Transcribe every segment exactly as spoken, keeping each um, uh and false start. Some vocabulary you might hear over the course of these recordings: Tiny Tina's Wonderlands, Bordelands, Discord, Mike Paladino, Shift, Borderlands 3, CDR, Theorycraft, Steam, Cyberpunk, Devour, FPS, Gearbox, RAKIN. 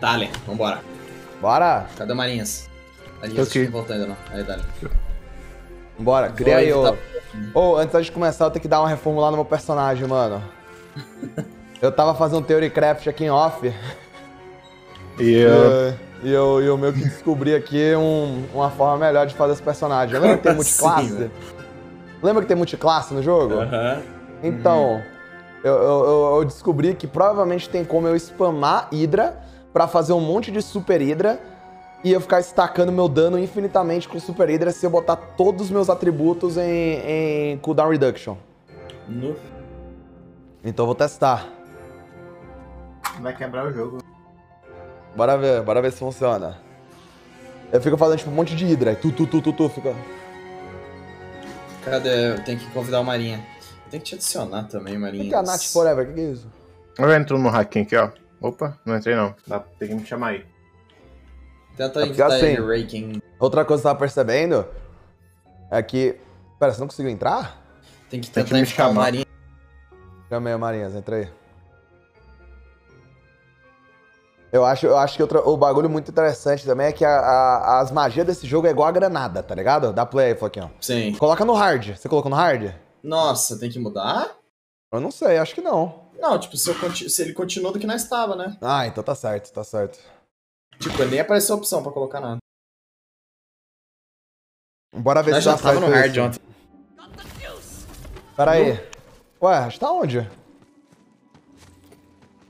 Tá, Alien, vambora. Bora! Cadê o Marinhas? Ali, eu não voltou ainda não. Aí, Dali. Bora, cria aí, ô. Ô, antes da gente começar, eu tenho que dar uma reformulada no meu personagem, mano. Eu tava fazendo Theorycraft aqui em off. E eu... E eu, eu meio que descobri aqui um, uma forma melhor de fazer esse personagem. Lembra que tem multiclasse? Sim, Lembra que tem multiclasse no jogo? Aham. Uh-huh. Então, uhum. eu, eu, eu descobri que provavelmente tem como eu spamar Hydra pra fazer um monte de Super Hydra e eu ficar estacando meu dano infinitamente com Super Hydra se eu botar todos os meus atributos em, em cooldown reduction. No. Então eu vou testar. Vai quebrar o jogo. Bora ver, bora ver se funciona. Eu fico fazendo tipo um monte de Hydra, tu, tu, tu, tu, tu, fica... Cadê? Eu tenho que convidar o Marinha. Tem que te adicionar também, Marinhas. O que é a Nath Forever? O que, que é isso? Eu entro no Rakin aqui, ó. Opa, não entrei não. Dá, tem que me chamar aí. Tenta aí, assim, Rakin. Outra coisa que eu tava percebendo é que... Pera, você não conseguiu entrar? Tem que tentar chamar o Marinhas. Chamei o Marinhas, entra aí. Eu acho, eu acho que outra, o bagulho muito interessante também é que a, a, as magias desse jogo é igual a granada, tá ligado? Dá play aí, Floquinho. Sim. Coloca no hard. Você colocou no hard? Nossa, tem que mudar? Eu não sei, acho que não. Não, tipo, se, eu se ele continuou do que nós estava, né? Ah, então tá certo, tá certo. Tipo, nem apareceu a opção pra colocar nada. Bora ver nós se já tava no hard ontem. Pera aí. Ué, a gente tá onde?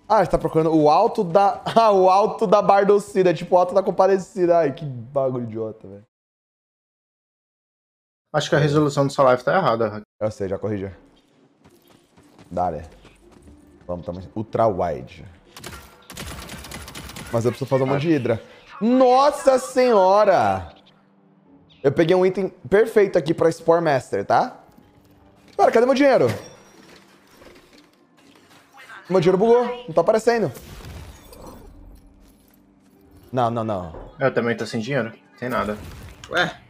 Ah, a gente tá procurando o alto da... Ah, o alto da Bardocida, tipo o alto da Compadecida. Ai, que bagulho idiota, velho. Acho que a resolução do seu live tá errada. Eu sei, já corrigi. Dale. Vamos também. Ultra wide. Mas eu preciso fazer uma de Hydra. Nossa senhora! Eu peguei um item perfeito aqui pra Spore Master, tá? Cara, cadê meu dinheiro? Meu dinheiro bugou. Não tá aparecendo. Não, não, não. Eu também tô sem dinheiro. Sem nada. Ué?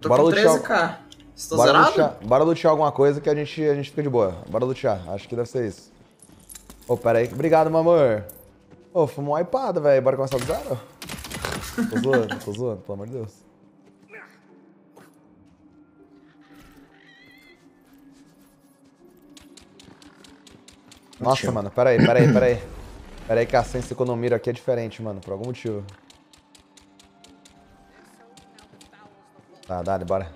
Tô Bora com treze K. Estou Bora zerado? Lutear. Bora lutear alguma coisa que a gente, a gente fica de boa. Bora lutear. Acho que deve ser isso. Ô, oh, pera aí. Obrigado, meu amor. Ô, oh, fumou um iPad, velho. Bora começar do zero? Tô zoando, tô zoando. Pelo amor de Deus. Nossa, Tchau. mano. Pera aí, pera aí, pera aí. Pera aí que a sense economia aqui é diferente, mano. Por algum motivo. Tá, dá, bora.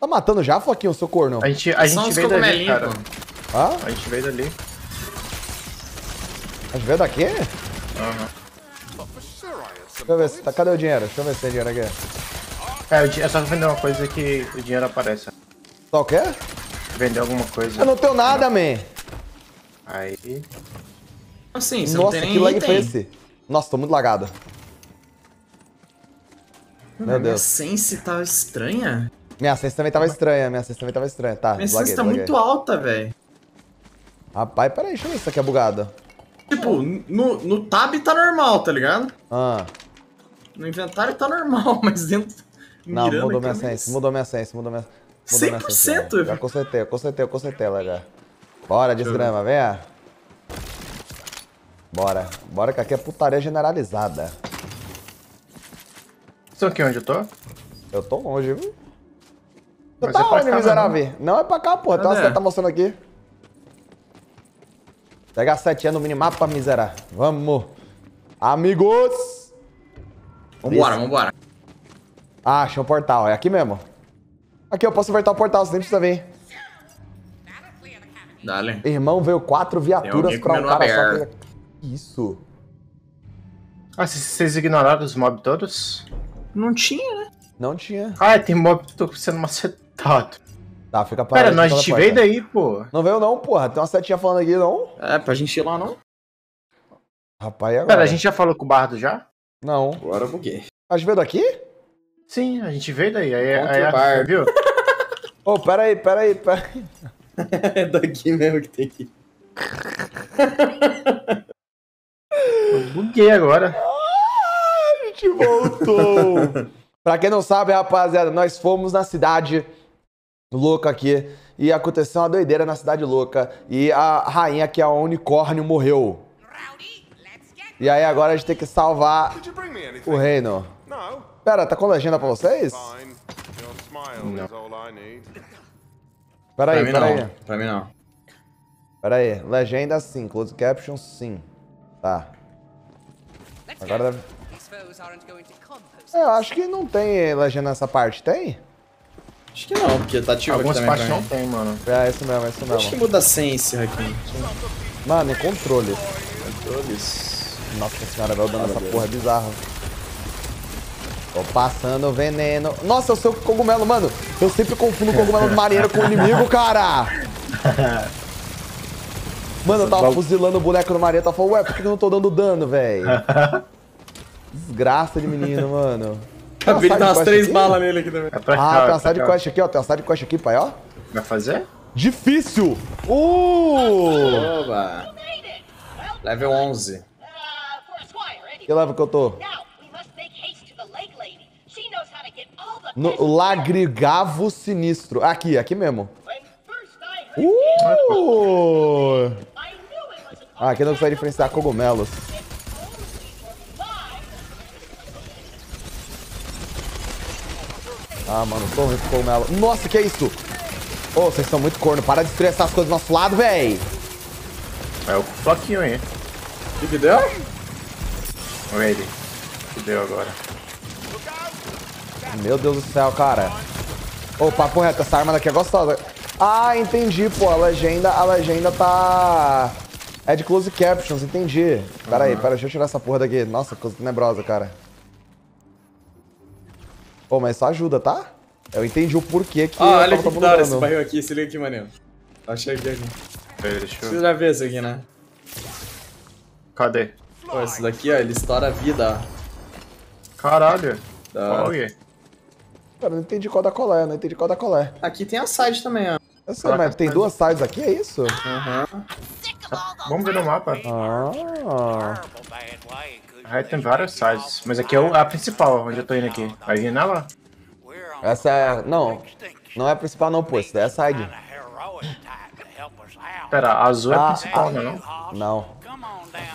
Tá matando já, Floquinho, seu corno? A gente, a gente veio dali, cara. Ah? A gente veio dali. A gente veio daqui? Aham. Uhum. Deixa eu ver se tá... Cadê o dinheiro? Deixa eu ver se tem dinheiro aqui. Cara, é, é só vender uma coisa que o dinheiro aparece. Só o quê? Vender alguma coisa. Eu não tenho nada, não. man. Aí... Assim, você Nossa, não tem que lag foi esse? Nossa, tô muito lagado. Meu Deus. Minha sense tava estranha? Minha sense também tava estranha, minha sense também tava estranha. Tá, minha sense tá muito alta, velho. Rapaz, peraí, deixa eu ver se isso aqui é bugado. Tipo, no, no tab tá normal, tá ligado? Ah. No inventário tá normal, mas dentro... Não, mudou minha sense, mudou minha sense, mudou minha sense. cem por cento, velho. Já consertei, eu consertei, eu consertei ela já. Bora, desgrama, venha. Bora, bora que aqui é putaria generalizada. Você aqui onde eu tô? Eu tô longe, viu? Você tá onde, miserável? Não é pra cá, porra. Então você tá mostrando aqui. Pega a setinha no minimapa, miserável. Vamos. Amigos! Vambora, Isso. vambora. Ah, achei um portal. É aqui mesmo. Aqui, eu posso invertar o portal, você nem precisa vir. Dale. Irmão, veio quatro viaturas pra um cara só que... Isso. Ah, vocês ignoraram os mobs todos? Não tinha, né? Não tinha. Ah, tem mob que tô sendo macetado. Tá, fica parado. Pera, nós a gente veio daí, pô. Não veio não, porra. Tem uma setinha falando aqui, não? É, pra gente ir lá, não. Rapaz, agora... Pera, a gente já falou com o Bardo, já? Não. Agora eu buguei. A gente veio daqui? Sim, a gente veio daí. Aí, aí a Bardo, viu? Ô, oh, pera aí, pera aí, pera aí. É daqui mesmo que tem que ir. Eu buguei agora. Voltou! Pra quem não sabe, rapaziada, nós fomos na cidade louca aqui e aconteceu uma doideira na cidade louca e a rainha, que é o unicórnio, morreu. Rowdy, let's get E aí agora a gente tem que salvar o reino. Pera, tá com legenda pra vocês? Pera aí, pera aí. Pra mim não. Pera aí, legenda sim, closed caption sim. Tá. Agora deve... Eu acho que não tem legenda nessa parte, tem? Acho que não, porque tá ativo aqui também. Algumas partes não tem, mano. É, isso mesmo, é isso mesmo. Acho que muda a sense aqui. Mano, e controle. Controles. Nossa senhora, vai dando essa porra bizarra. Tô passando veneno. Nossa, eu sou o cogumelo, mano. Eu sempre confundo o cogumelo do marinheiro com o inimigo, cara. Mano, eu tava fuzilando o boneco no marinheiro. Tava falando, ué, por que eu não tô dando dano, velho? Desgraça de menino, mano. Acabei de dar umas três balas nele aqui também. É pra cá, ah, tem uma sidequest aqui, ó. Tem uma sidequest aqui, pai, ó. Vai fazer? Difícil! Uh! Oba! Level onze. Que level que eu tô? No Lagrigavo Sinistro. Aqui, aqui mesmo. Uh! Ah, aqui não precisa diferenciar cogumelos. Ah, mano, tô ruim com cogumelo. Nossa, que é isso? Ô, oh, vocês são muito corno. Para de estressar as coisas do nosso lado, véi. É o floquinho aí. O que que deu? Olha ele. O que deu agora? Meu Deus do céu, cara. Ô, oh, papo reto, essa arma daqui é gostosa. Ah, entendi, pô. A legenda, a legenda tá... É de close captions, entendi. Pera aí, uhum. pera, deixa eu tirar essa porra daqui. Nossa, coisa tenebrosa, cara. Ô, oh, mas só ajuda, tá? Eu entendi o porquê que... Ah, olha que da hora esse barril aqui. Se liga aqui, maninho. Achei aqui, aqui. Pera, deixa eu... Você já vê esse aqui, né? Cadê? Pô, esse daqui, ó, ele estoura a vida, ó. Caralho. Da... Olha. Cara, eu não entendi qual da colé, eu não entendi qual da colé. Aqui tem a side também, ó. Eu sei, mas tem duas sides aqui, é isso? Aham. Uhum. Vamos ver no mapa. Ah... Aí tem várias sides, mas aqui é a principal, onde eu tô indo aqui. Vai vir nela? Essa é... não. Não é a principal não, pô. Isso daí é a side. Pera, a azul ah, é a principal, não ah, não? Não.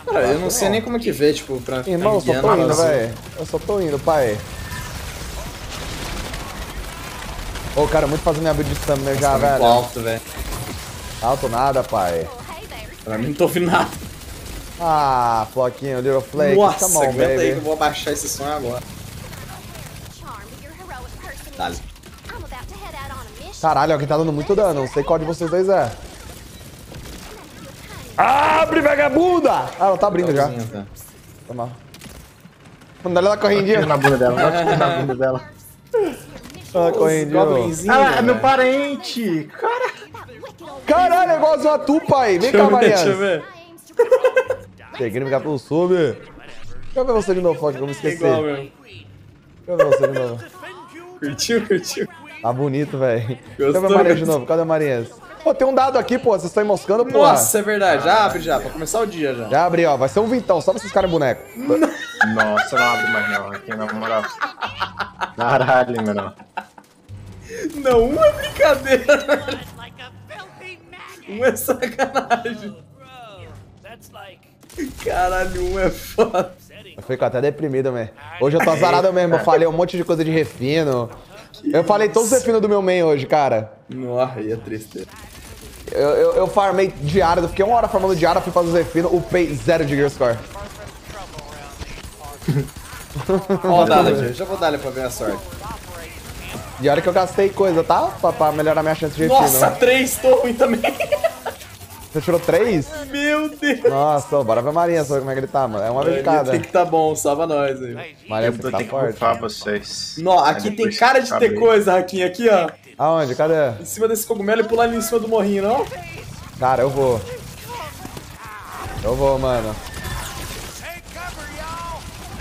Pera, eu não sei nem como é que vê, tipo, pra... Irmão, eu só tô indo, velho. Eu só tô indo, pai. Ô, oh, cara, muito fazendo minha build de stamina já, velho. Muito alto, velho. Alto nada, pai. Pra mim não tô ouvindo nada. Ah, floquinho, little flake. Nossa, come on, aguenta baby. Aí que eu vou abaixar esse sonho agora. Dale. Caralho, alguém tá dando muito dano. Não sei qual de vocês dois é. Abre, vagabunda! Ah, ela tá abrindo já. Tá. Toma. Manda ela correndinha. Na bunda dela, na bunda dela. Ela correndinha. Ah, é meu parente! Cara. Caralho, é igualzinho a tu, pai. Vem cá, Mariana. Deixa eu ver. Peguei no pelo sub. Deixa eu ver você de novo, Flock, como eu esqueci. É igual, meu. Deixa eu ver você de novo. Curtiu, curtiu. Tá bonito, velho. Deixa eu ver a Maria de novo. Cadê a Maria? Pô, tem um dado aqui, pô. Vocês estão moscando, pô. Nossa, é verdade. Já abre já, pra começar o dia já. Já abre, ó. Vai ser um vintão, só pra vocês ficarem boneco. Nossa, não abre mais não. Aqui não, moral. Caralho, meu não. Não, um é brincadeira. Um é sacanagem. Caralho, um é foda. Eu fico até deprimido, man. Hoje eu tô azarado mesmo, eu falei um monte de coisa de refino. Que eu falei isso? Todos os refinos do meu main hoje, cara. Nossa, ia tristeza. Eu, eu, eu farmei diário, eu fiquei uma hora farmando diário, fui fazer os refinos, upei zero de gear score. Ó, dá, deixa eu vou dar ali pra ver a sorte. E olha que eu gastei coisa, tá? Pra, pra melhorar minha chance de refino. Nossa, três, tô ruim também. Você tirou três? Meu Deus! Nossa, bora ver a Marinha, só como é que ele tá, mano. É uma vez de cada. Tem que tá bom, salva nós aí. Marinha, você tá forte. Que vocês. Não, aqui tem cara de ter coisa, Rakin, aqui, ó. Aonde? Cadê? Em cima desse cogumelo e pular ali em cima do morrinho, não? Cara, eu vou. Eu vou, mano.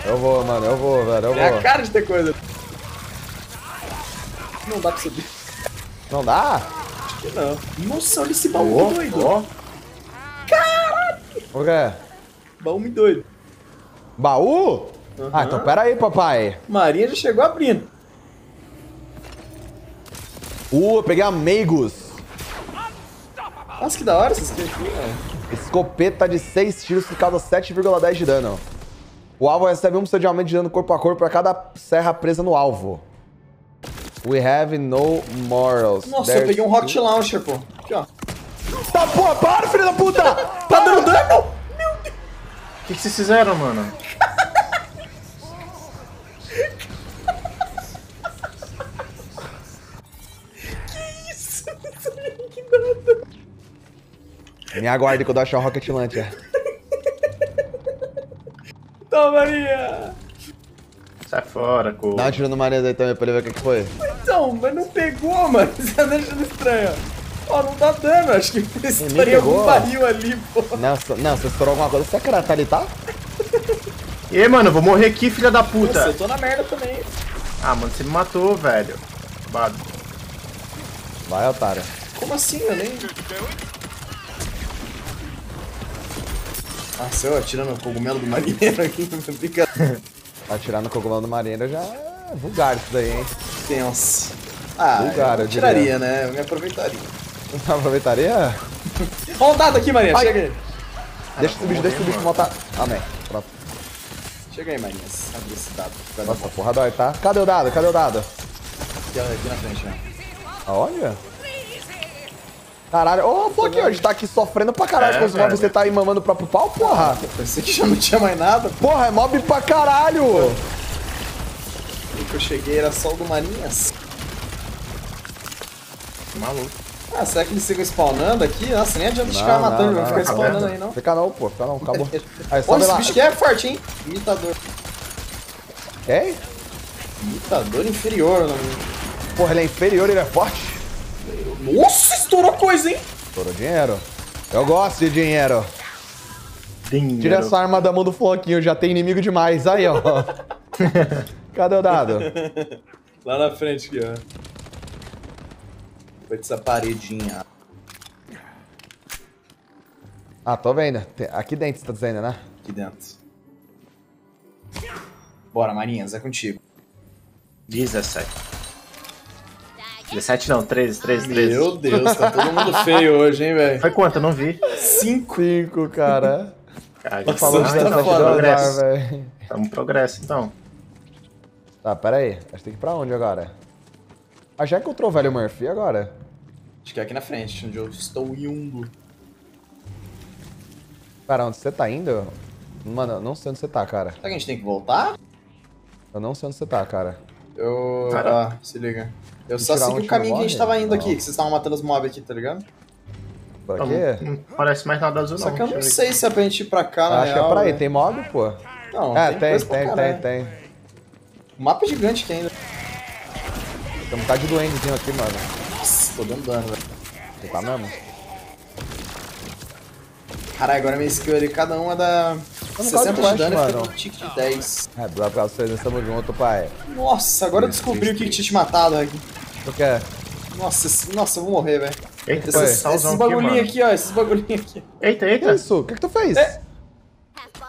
Eu vou, mano, eu vou, velho, eu vou. É a cara de ter coisa. Não dá pra subir. Não dá? Acho que não. Nossa, olha esse baú oh, doido. Oh. Caralho! O quê? Baú me doido. Baú? Uhum. Ah, então pera aí, papai. Maria já chegou abrindo. Uh, eu peguei amigos. Nossa, que da hora esses aqui, velho. Escopeta de seis tiros que causa sete vírgula dez de dano. O alvo recebe um por cento de aumento de dano corpo a corpo para cada serra presa no alvo. We have no morals. Nossa, There's eu peguei um rocket launcher, pô. Aqui, ó. Tá, porra, para, filho da puta! Tá dando dano? Meu Deus! O que, que vocês fizeram, mano? Que isso? Que nada. Me aguarde quando eu achar um rocket launcher. Toma, Maria! Sai fora, cu. Dá um tiro no Marias aí também pra ele ver o que, que foi. Então, mas não pegou, mano. Você tá deixando estranho. Ó, oh, não tá dando. Acho que eu estourei algum barril ali, pô. Nossa, não, você estourou alguma coisa. Você é cara, tá ali, tá? E mano, eu vou morrer aqui, filha da puta. Nossa, eu tô na merda também. Ah, mano, você me matou, velho. Acabado. Vai, otário. Como assim, eu nem... Nossa, eu atirando o cogumelo do marinheiro aqui, não fica... Atirar no cogumelo do marinheiro já é vulgar isso daí, hein? Tenso. Ah, vulgar, eu atiraria, né? Eu me aproveitaria. Não aproveitaria? Ó o dado aqui, Marinha, chega aí. Ah, deixa o bicho, deixa o bicho voltar. Amém. Pronto. Chega aí, Marinha. Abre esse dado. Cadê? Nossa, porra dói, tá? Cadê o dado? Cadê o dado? Aqui, aqui na frente, né? Olha. Caralho, ô, oh, pô, aqui, ó, a gente tá aqui sofrendo pra caralho, é, quando cara, você cara. tá aí mamando o próprio pau, porra. Eu pensei que já não tinha mais nada. Porra, é mob pra caralho. O que eu cheguei era só o do Marinhas. Maluco. Ah, será que eles ficam spawnando aqui? Nossa, nem adianta ficar matando, vai ficar spawnando aí, não. Fica não, pô, fica não, acabou. Aí, sobe lá. Esse bicho aqui é forte, hein? Imitador. Quem? Imitador inferior, não. Porra, ele é inferior, ele é forte? Nossa, estourou coisa, hein? Estourou dinheiro. Eu gosto de dinheiro. dinheiro. Tira essa arma da mão do Floquinho, já tem inimigo demais. Aí, ó. Cadê o dado? Lá na frente aqui, ó. Foi dessa paredinha. Ah, tô vendo. Aqui dentro você tá dizendo, né? Aqui dentro. Bora, Marinhas, é contigo. dezessete. dezessete não, treze, treze, treze. Meu Deus, tá todo mundo feio hoje, hein, velho? Foi quanto? Eu não vi. cinco, cara. Cara, nossa, falou de tá progresso. Tá um progresso, então. Tá, pera aí. A gente tem que ir pra onde agora? Ah, já encontrou o velho Murphy agora? Acho que é aqui na frente, onde eu estou indo. Cara, onde você tá indo? Mano, eu não sei onde você tá, cara. Será que a gente tem que voltar? Eu não sei onde você tá, cara. Eu... Ah, se liga. Eu só segui o caminho que a gente tava indo aqui, que vocês estavam matando os mobs aqui, tá ligado? Pra quê? Não parece mais nada azul, não. Só que eu não sei se é pra gente ir pra cá, na real. Acho que é pra aí. Tem mob, pô? Não, tem, tem, tem, tem, tem. O mapa é gigante aqui ainda. Tem um cara de duendezinho aqui, mano. Nossa, tô dando dano, velho. Você tá mesmo? Caralho, agora minha skill ali, cada uma dá sessenta de dano e fica com um tick de dez. É, dá pra vocês, nós estamos juntos, pai. Nossa, agora eu descobri o que tinha te matado aqui. O que é? Nossa, nossa, eu vou morrer, velho. Eita, esses, esses bagulhinhos aqui, aqui, ó, esses bagulhinhos aqui. Eita, eita. Que isso? O que que tu fez? É.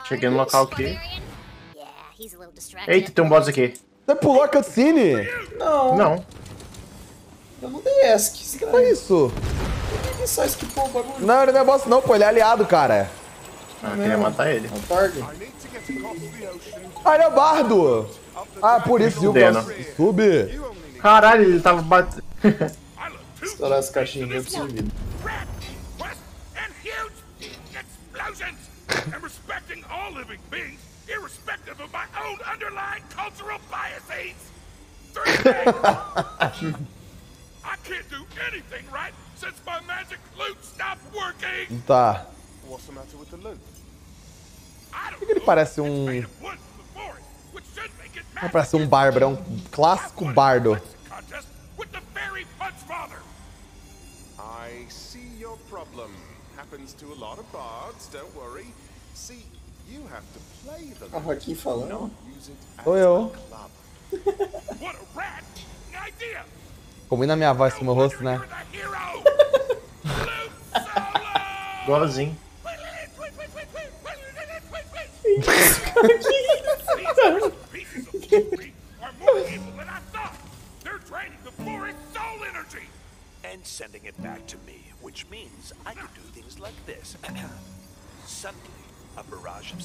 Cheguei no local aqui. Eita, tem um boss aqui. Você pulou a cutscene? Não. Não. Eu não dei ESC. O que foi isso? Ele só esquipou o bagulho. Não, ele não é boss não, pô, ele é aliado, cara. Ah, eu queria matar ele. Ah, ele é bardo! Ah, por isso, viu? Sube! Caralho, ele tava batendo. Estourar as caixinhas dentro do sumido. Tá. Por que ele parece um... Ele parece um bárbaro, é um clássico bardo. A RAKIN falando. Oi, eu. Combina minha voz com o meu rosto, né? Igualzinho.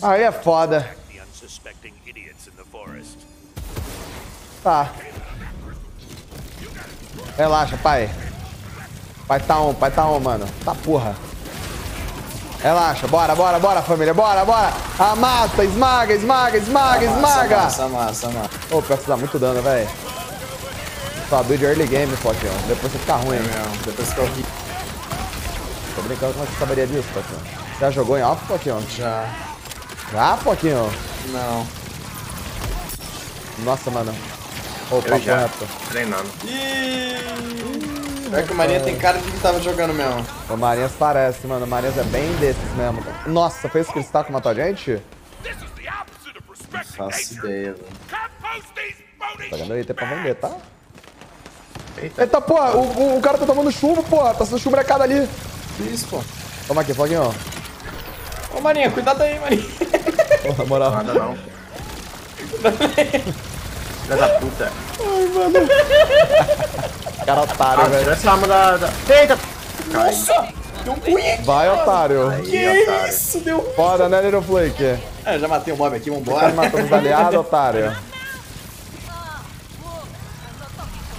Aí é foda. expecting idiots in the forest. Tá. Relaxa, pai. Pai tá on, pai tá on, mano. Tá porra. Relaxa, bora, bora, bora, família, bora, bora. Amassa, esmaga, esmaga, esmaga, amassa, esmaga. Amassa, amassa, amassa. Ô, pior que você dá muito dano, velho. Só build early game, Potião. Depois você fica ruim, é mesmo. Depois fica horrível. Tô brincando como é que você saberia disso, Potião. Você já jogou em alfa, Potião? Já. Já, Potião? Não. Nossa, mano. Ô, papo reto. Treinando. Iiii. Será que o Marinha tem cara de que tava jogando mesmo? O Marinhas parece, mano. O Marinhas é bem desses mesmo. Nossa, foi isso que ele está com matou a gente? Faço ideia, velho. Tá ganhando item pra vender, tá? Eita, Eita porra, o, o cara tá tomando chumbo, porra. Tá sendo chumbrecado ali. Que isso, pô? Toma aqui, foguinho. Ô, Marinha, cuidado aí, Marinha. Porra, moral. Nada não. Filha da puta. Ai, mano. Cara otário, ah, velho. Tira essa arma da... da... Eita! Nossa! Cai. Deu ruim aqui, vai, mano. Otário. Aí, que otário. Isso, deu ruim. Foda, né, Little Flake? É, já matei o mob aqui, vambora. Os caras matando os aliados, otário.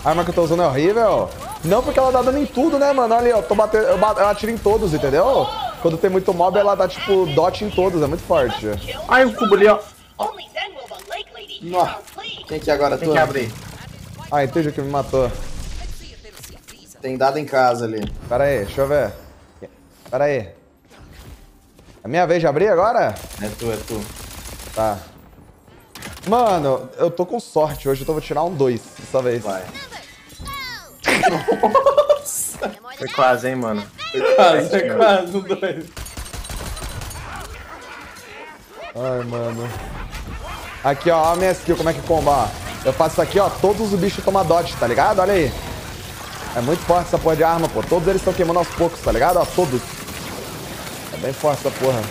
A arma que eu tô usando é horrível. Não porque ela dá dano em tudo, né, mano? Olha ali, ó. Tô batendo, eu, bato, eu atiro em todos, entendeu? Quando tem muito mob, ela dá, tipo, dot em todos. É muito forte. Ai, o cubo ali, ó. Oh. Nossa. Quem que agora? Tem que abrir. Ah, entendi que me matou. Tem dado em casa ali. Pera aí, deixa eu ver. Pera aí. É minha vez de abrir agora? É tu, é tu. Tá. Mano, eu tô com sorte hoje. Eu tô, vou tirar um dois dessa vez. Vai. Nossa. Foi quase, hein, mano. Foi quase, foi quase um dois. Ai, mano. Aqui, ó. Olha a minha skill, como é que comba. Eu faço isso aqui, ó. Todos os bichos tomam dodge, tá ligado? Olha aí. É muito forte essa porra de arma, pô. Todos eles estão queimando aos poucos, tá ligado? Ó, todos. É bem forte essa porra.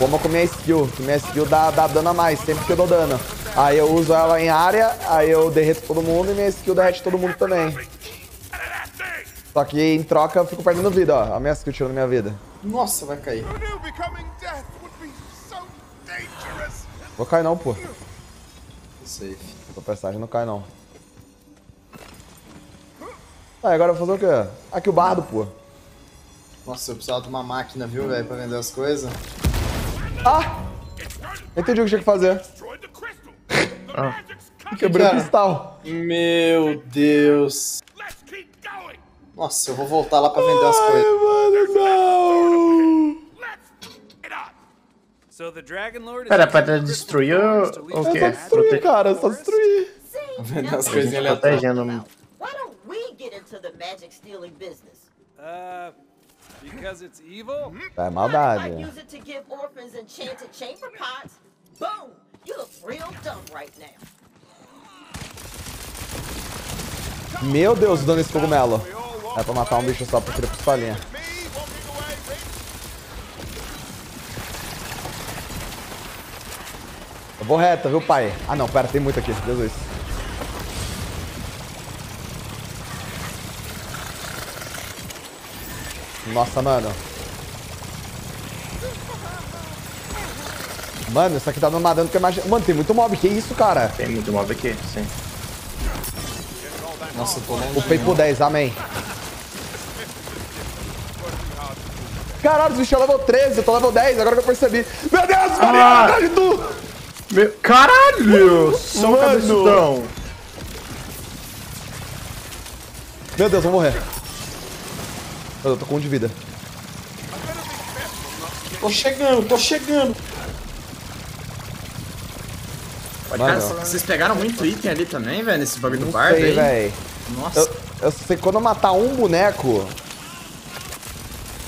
Como com minha skill. Que minha skill dá, dá dano a mais, sempre que eu dou dano. Aí eu uso ela em área, aí eu derreto todo mundo e minha skill derrete todo mundo também. Só que em troca eu fico perdendo vida, ó. A minha skill tirando minha vida. Nossa, vai cair. Vou cair não, pô. Safe. Tô pensando, não cai não. Aí, agora eu vou fazer o quê? Aqui o bardo, pô. Nossa, eu precisava de uma máquina, viu, velho, pra vender as coisas. Ah! Entendi o que tinha que fazer. Ah. Quebrou o cristal. Meu Deus. Nossa, eu vou voltar lá pra vender as coisas. Ai, mano, não! Pera, pra destruir ou o quê? Só destruir, cara, só destruir. Vender as coisinhas aleatórias. É maldade. Meu Deus, dando esse cogumelo. É pra matar um bicho só pra tirar pistolinha. Eu vou reto, viu, pai? Ah, não, pera, tem muito aqui, Jesus. Nossa, mano. Mano, isso aqui tá dando mais dano que eu imagino. Mano, tem muito mob. Que isso, cara? Tem muito mob aqui, sim. Nossa, eu tô longe. Upei por dez, amém. Caralho, os bichos é level treze. Eu tô level dez, agora que eu percebi. Meu Deus, ah, Maria, tu... Meu... Caralho! São cabeçudão. Meu Deus, vou morrer. Eu tô com um de vida. Tô chegando, tô chegando. Cara, vocês pegaram muito item ali também, velho, nesse bagulho do bardo aí. Véi. Nossa. Eu, eu sei que quando eu matar um boneco,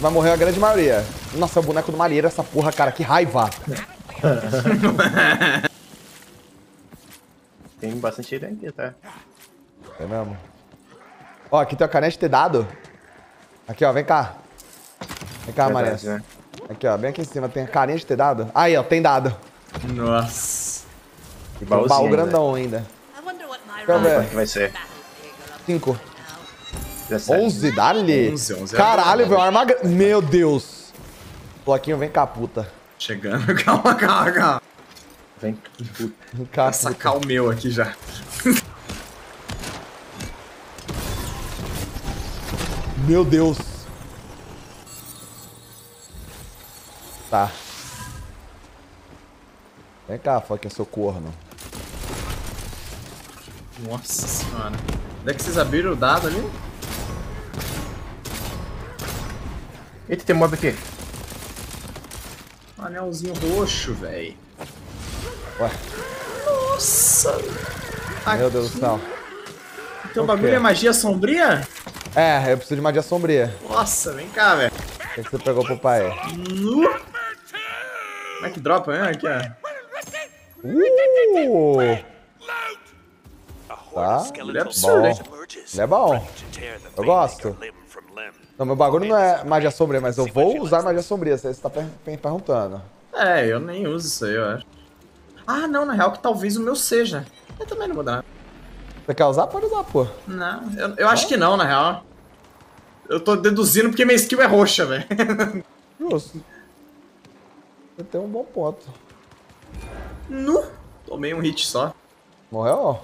vai morrer a grande maioria. Nossa, é o boneco do marinheiro essa porra, cara. Que raiva. Tem bastante item aqui, tá? É mesmo. Ó, aqui tem a caneta de ter dado. Aqui, ó, vem cá. Vem cá, Marinha. Né? Aqui, ó, bem aqui em cima. Tem a carinha de ter dado. Aí, ó, tem dado. Nossa. Que baú baú grandão ainda. Deixa eu ver. Quanto que vai ser? cinco. onze, dá-lhe. Caralho, velho, arma... Meu Deus. Bloquinho, vem cá, puta. Chegando, calma, calma, calma. Vem, puta. Vou sacar o meu aqui já. Meu Deus. Tá. Vem cá, fala que é seu corno. Nossa senhora. Onde é que vocês abriram o dado ali? Eita, tem mob aqui. Anelzinho roxo, velho. Ué. Nossa. Meu Deus do céu. Então o bagulho é magia sombria? É, eu preciso de magia sombria. Nossa, vem cá, velho. O que você pegou pro pai? Nu. Como é que dropa, né? Aqui, ó. Uh. Tá. Ele é absurdo, hein? Ele é bom. Eu gosto. Não, meu bagulho não é magia sombria, mas eu vou usar magia sombria, você tá per perguntando. É, eu nem uso isso aí, eu acho. Ah, não, na real que talvez o meu seja. Eu também não vou dar. Você quer usar? Pode usar, pô. Não, eu, eu acho que não, na real. Eu tô deduzindo porque minha skill é roxa, velho. Justo. Eu tenho um bom ponto. Nu! Tomei um hit só. Morreu, ó.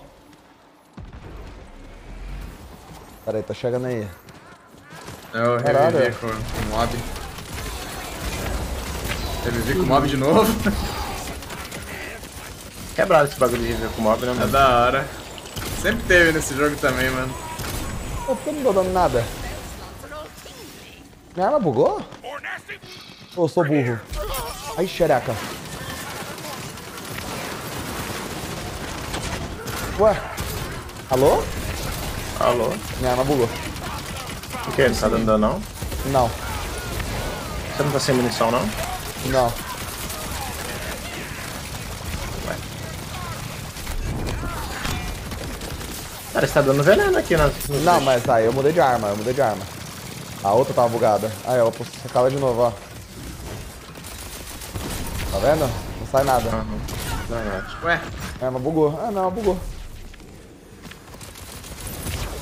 Peraí, tá chegando aí. Eu revivi com o mob. Revivi com o mob de novo. Quebrado esse bagulho de reviver com o mob, né, mano? É da hora. Sempre teve nesse jogo também, mano. Por que eu não tô dando nada? Ela bugou? Ou eu sou burro? Ai, xereca. Ué? Alô? Alô? Minha arma bugou. O que? Não tá dando dano não? Não. Você não tá sem munição não? Não. Ué. Cara, você tá dando veneno aqui na... Não, mas aí eu mudei de arma, eu mudei de arma. A outra tava bugada. Aí ela sacava ela de novo, ó. Tá vendo? Não sai nada. Uhum. Não, não. Ué? É, mas bugou. Ah não, bugou.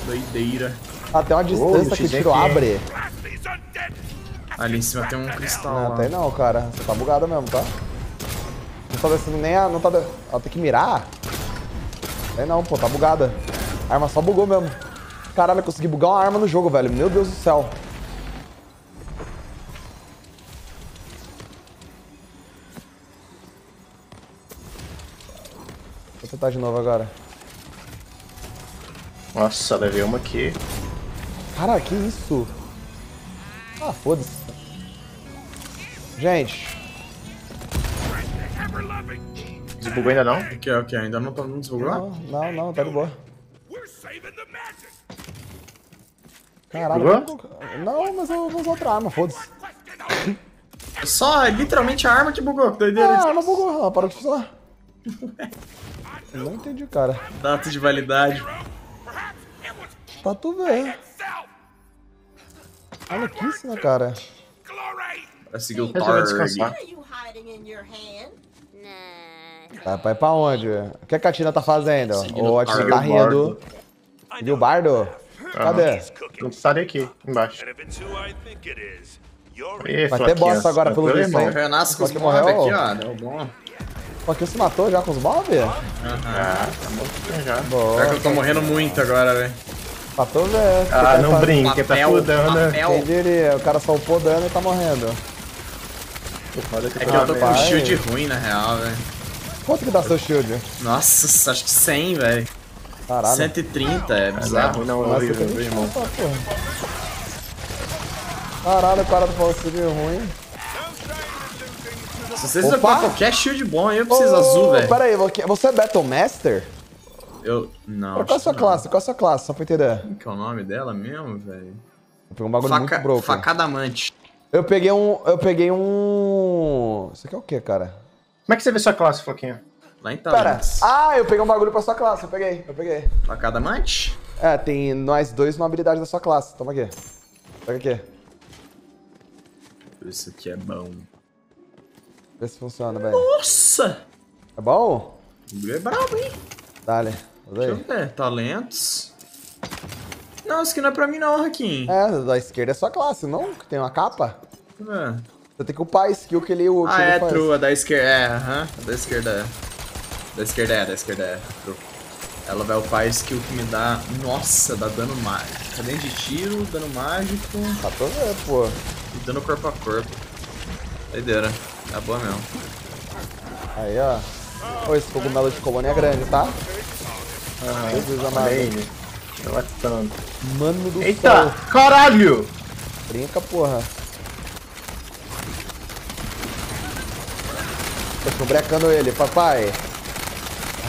Doideira. Até uma distância oh, que o tiro abre. Ali em cima tem um cristal. Não, lá. Tem não, cara. Você tá bugado mesmo, tá? Não tá descendo nem a... Não tá de... Ela tem que mirar? Tem não, pô. Tá bugada. A arma só bugou mesmo. Caralho, eu consegui bugar uma arma no jogo, velho. Meu Deus do céu. Vou tentar de novo agora. Nossa, levei uma aqui. Cara, que isso? Ah, foda-se. Gente. Desbugou ainda não? O que, o que? Ainda não, não desbugou? Não, não, não, tá de boa. Caralho. Não, mas eu vou usar outra arma, foda-se. Só, literalmente, a arma que bugou. É, a arma bugou, ela parou de funcionar. Eu não entendi, cara. Data de validade. Pra tu ver. Olha que isso, né, cara? Vai seguir o Targ. Tá, vai pra onde? O que a Katina tá fazendo? Ou a Katina tá rindo? E o Bardo? Cadê? Não estaria aqui, embaixo. Vai ter boss agora pelo visto, hein? Renasce com os mobs aqui, ó. Deu bom. Só que você matou já com os mobs? Aham, tá morto já. Será que eu tô morrendo muito agora, velho? Pra tu ver. Ah, não tá... brinca, tá podando. Quem diria, o cara só upou dano e tá morrendo. É que eu tô com um shield ruim, na real, velho. Quanto que dá seu shield? Nossa, acho que cem, velho. Caralho. cento e trinta, é bizarro. Não, não, horrível, meu irmão. Caralho, o cara do falou shield ruim. Se vocês trocarem qualquer shield bom aí, eu preciso azul, velho. Pera aí, você é Battle Master? Eu... não. Qual é a sua classe? Qual é a sua classe? Só pra entender. Como que é o nome dela mesmo, velho? Eu peguei um bagulho Faca, muito broco. Facada amante. Eu peguei um... Eu peguei um... Isso aqui é o que, cara? Como é que você vê sua classe, Floquinha? Lá em Talentos. Ah, eu peguei um bagulho pra sua classe. Eu peguei, eu peguei. Facada amante? É, tem nós dois numa habilidade da sua classe. Toma aqui. Pega aqui. Isso aqui é bom. Vê se funciona, velho. Nossa! É bom? O é brabo, hein? Dale. Deixa eu ver, talentos. Não, isso aqui não é pra mim não, Rakin. É, da esquerda é sua classe, não? Que tem uma capa. É. Você tem que upar a skill que ele o Ah, é, faz. True. A da esquerda é, aham. Uh-huh. A da esquerda é. Da esquerda é, da esquerda é. True. Ela vai upar a skill que me dá... Nossa, dá dano mágico. Cadê de tiro, dano mágico... Tá pra ver, pô. E dano corpo a corpo. Doideira. Tá boa mesmo. Aí, ó. Pô, esse cogumelo de colônia é grande, tá? Ah, tá matando. Mano do Eita, céu. Eita, caralho! Brinca, porra. Eu tô brecando ele, papai.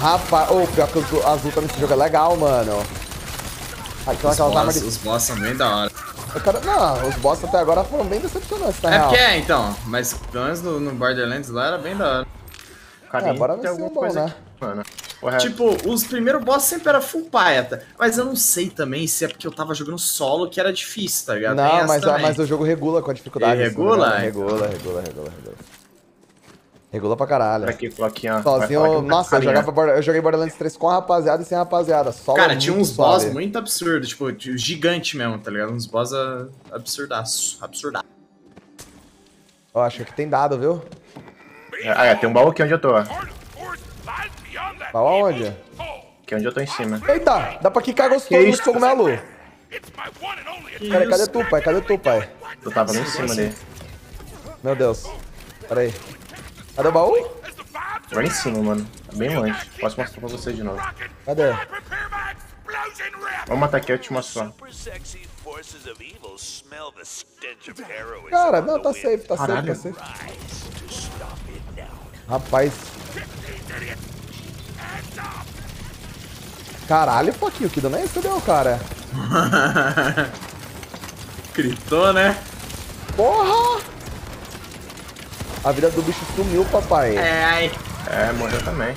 Rapaz, ô, oh, pior que o azul tá nesse jogo é legal, mano. Aquela, aquela arma de... Os boss são bem da hora. Eu quero... Não, os boss até agora foram bem decepcionantes, na real. É porque é, então. Mas pelo menos no, no Borderlands lá era bem da hora. Cara, é, agora vai ser um bom, né? Mano. Tipo, os primeiros boss sempre era full paia, tá? Mas eu não sei também se é porque eu tava jogando solo que era difícil, tá ligado? Não, mas, a, mas o jogo regula com a dificuldade. Ele regula? Assim, né? Regula, regula, regula, regula. Regula pra caralho. Pra que floquinha? Sozinho, nossa, eu, jogava, eu joguei Borderlands três com a rapaziada e sem a rapaziada. Solo cara, tinha uns boss ali. Muito absurdos, tipo, gigante mesmo, tá ligado? Uns boss absurdaço, absurdaço. Ó, acho que tem dado, viu? Ah, é, tem um baú aqui onde eu tô, ó. Tá onde? Que é onde eu tô em cima. Eita, dá pra quicar gostoso nos cogumelos. Cara, cadê tu, pai? Cadê tu, pai? Tu tava lá em cima ali. Meu Deus. Pera aí. Cadê o baú? Lá em cima, mano. Tá bem longe. Posso mostrar pra vocês de novo. Cadê? Vamos matar aqui a última só. Cara, não, tá safe, tá Caralho. safe, tá safe. Rapaz. Caralho, Foquinho, que dano é esse que deu, cara? Gritou, né? Porra! A vida do bicho sumiu, papai. É, ai. É, morreu também.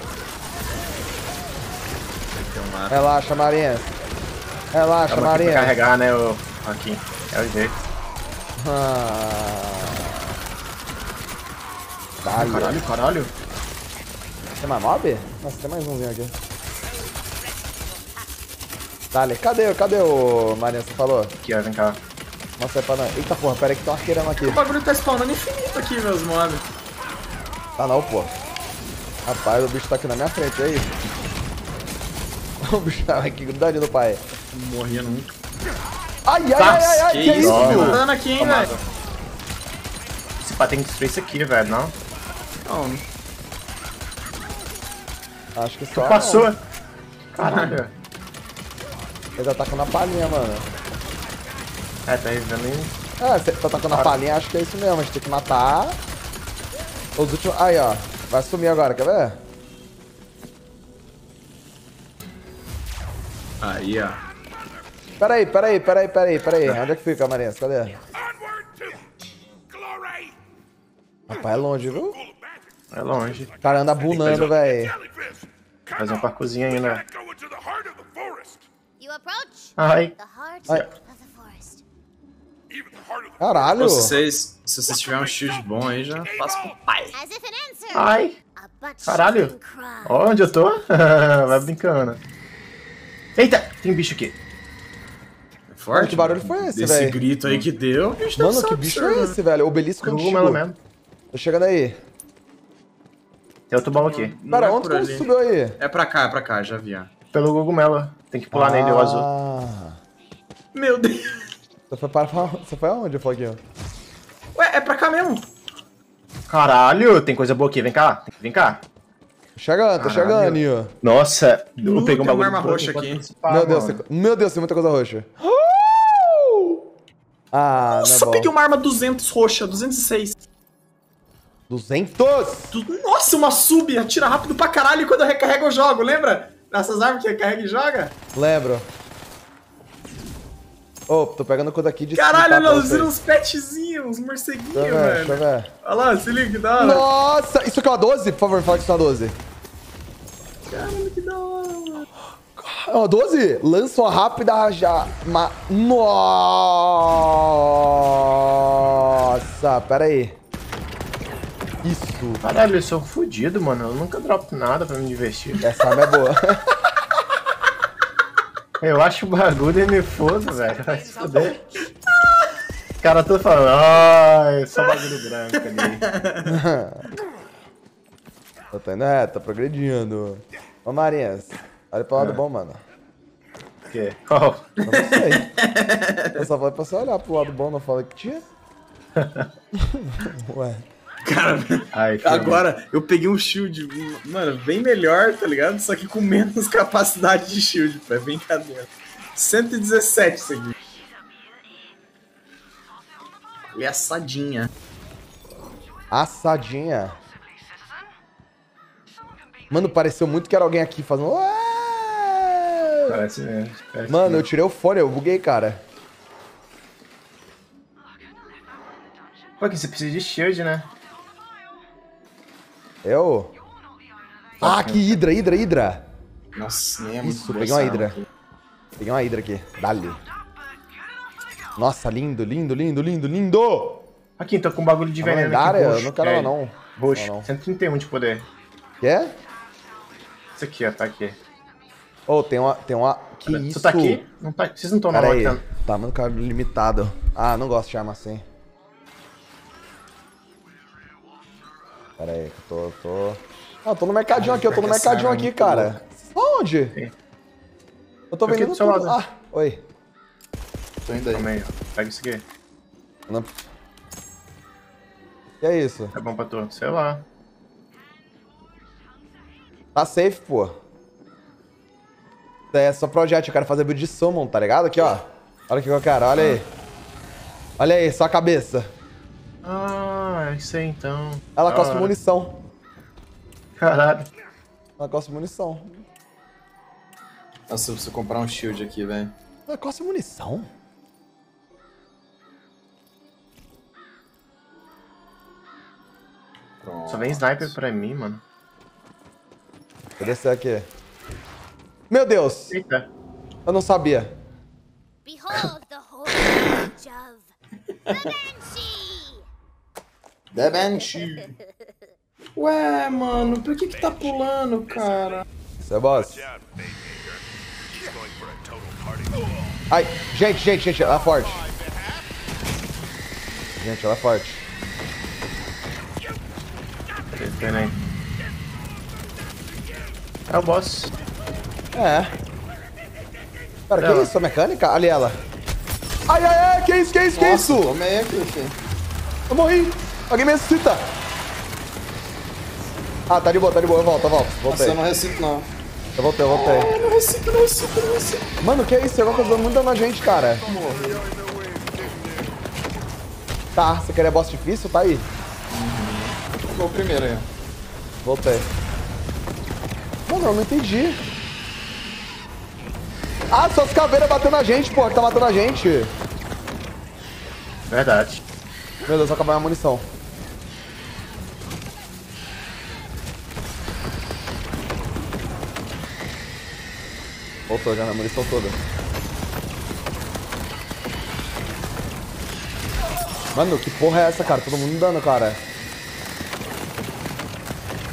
Relaxa, Marinha. Relaxa, Marinha. Tem que carregar, né, o Rakin. É o jeito. Ah... Caralho, caralho, caralho. Tem mais mob? Nossa, tem mais umzinho aqui. Dale, cadê, cadê o Marinha? Você falou? Aqui, ó, vem cá. Nossa, é pra não. Eita porra, pera aí que tá um arqueirão aqui. O bagulho tá spawnando infinito aqui, meus mobs. Ah não, pô. Rapaz, o bicho tá aqui na minha frente, é isso. O bicho tá aqui grudadinho do pai. Morri não. Ai, ai, ai, ai, ai, que, que é isso, meu? Dano aqui, hein, velho. Esse pá tem que destruir isso aqui, velho, não? Não. Acho que só... Tu passou! Não. Caralho. Ele atacou na palhinha, mano. É, tá revisando aí. É, você tá atacando na palhinha, acho que é isso mesmo. A gente tem que matar... Os últimos... Aí, ó. Vai sumir agora, quer ver? Aí, ó. Pera aí, pera aí, pera aí, pera aí, pera aí. Onde é que fica, Marinha? Cadê? Rapaz, é longe, viu? É longe. O cara anda bunando, velho. Fazer um parcozinho ainda. Ai. Ai. Caralho. Pô, se vocês, se vocês tiverem um shield bom aí, já passa pro pai. Ai. Caralho. Ó, onde eu tô? Vai brincando. Eita, tem bicho aqui. É forte? Que barulho foi esse, velho? Esse grito aí que deu. O bicho Mano, que bicho é esse, velho? Obelisco antigo. mesmo. Tô chegando aí. Tem outro baú aqui. Pera, onde que ele subiu aí? É pra cá, é pra cá, já vi. Ó. Pelo cogumelo. Tem que pular ah. nele, o azul. Meu Deus. Você foi, para... Você foi aonde, Foguinho? Ué, é pra cá mesmo. Caralho, tem coisa boa aqui. Vem cá, vem cá. Tô chegando, tô chegando, Nio. Nossa, eu uh, peguei um bagulho. Tem uma arma roxa aqui. Participar. Meu Deus, tem... Meu Deus, tem muita coisa roxa. Uh! Ah, eu só é peguei uma arma duzentos roxa, duzentos e seis. duzentos! Nossa, uma sub! Atira rápido pra caralho e quando eu recarrego eu jogo, lembra? Nessas armas que recarrega e joga? Lembro. Ô, oh, tô pegando coisa aqui de... Caralho, olha, eles viram uns petzinhos, uns morceguinhos, deixa velho. Deixa eu ver. Olha lá, se liga, que da hora. Nossa! Isso aqui é uma doze? Por favor, me fala que isso é uma doze. Caralho, que da hora, mano. É uma doze? Lança uma rápida rajada. Ma... Nossa! Pera aí. Isso. Caralho, eu sou fodido, mano. Eu nunca dropo nada pra me divertir. Essa arma é boa. Eu acho o bagulho e me foda, velho. Vai se foder. caras todos falando, ai, ah, é só bagulho branco ali. Tô, tô indo reto, tô progredindo. Ô Marinhas, olha pro lado ah. bom, mano. O quê? Qual? Eu não sei. Eu só falei pra você olhar pro lado bom, não falei que tinha. Ué. Cara, ai, agora eu peguei um shield, mano, bem melhor, tá ligado? Só que com menos capacidade de shield, pô, é brincadeira. cento e dezessete isso aqui. E assadinha. Assadinha? Mano, pareceu muito que era alguém aqui fazendo... Parece mesmo. Parece mano, mesmo. Eu tirei o fone, eu buguei, cara. Pô, que você precisa de shield, né? Eu? Ah, que hidra, hidra, hidra! Nossa, nem é muito. Isso, peguei uma hidra. Peguei uma hidra aqui. Dá-lhe. Nossa, lindo, lindo, lindo, lindo, lindo! Aqui, tô com um bagulho de a veneno lendária, aqui, roxo. Eu não quero ela, não. Roxo, não, não. cento e trinta e um de poder. Quer? Isso aqui, ó, tá aqui. Ô, oh, tem uma, tem uma... Que cara, isso? Tu tá aqui? Não tá... Vocês não estão na hora. Tá, mano, cara limitado. Ah, não gosto de arma assim. Pera aí, que eu tô... tô... Ah, eu tô no mercadinho. Ai, aqui, eu tô no mercadinho aqui, cara. Louca. Onde? Sim. Eu tô vendendo tudo. Lado. Ah, oi. Tô indo aí. Também, pega isso aqui. Não. Que é isso? É bom pra tu? Sei lá. Tá safe, pô. É só project, eu quero fazer build de summon, tá ligado? Aqui, ó. Olha aqui, cara, olha aí. Olha aí, só a cabeça. Ah, é isso aí então. Ela ah. costa munição. Caralho. Ela costa munição. Nossa, eu preciso comprar um shield aqui, velho. Ela costa munição? Pronto. Só vem sniper pra mim, mano. Vou descer aqui. Meu Deus! Eita. Eu não sabia. Behold the horror of the Banshee. The Banshee. Ué, mano, por que que tá pulando, cara? Isso é boss. Ai, gente, gente, gente, ela é forte. Gente, ela é forte. É o boss. É. Cara, é. Que isso? A mecânica? Ali ela. Ai, ai, ai, que isso, que isso, que Nossa, isso? Tomei aqui, filho. Eu morri. Alguém me ressuscita! Ah, tá de boa, tá de boa, eu volto, eu volto. Voltei. Nossa, eu não ressuscito, não. Eu voltei, eu voltei. Ah, eu não ressuscito, não ressuscito, não ressuscito. Mano, que é isso? Você tá causando muito dano na gente, cara. Tá, você queria boss difícil? Tá aí. Uhum. Vou primeiro aí. Voltei. Mano, eu não entendi. Ah, só as caveiras batendo na gente, pô, que tá matando a gente. Verdade. Meu Deus, acabou a munição. Voltou já na munição toda. Mano, que porra é essa, cara? Todo mundo dando, cara.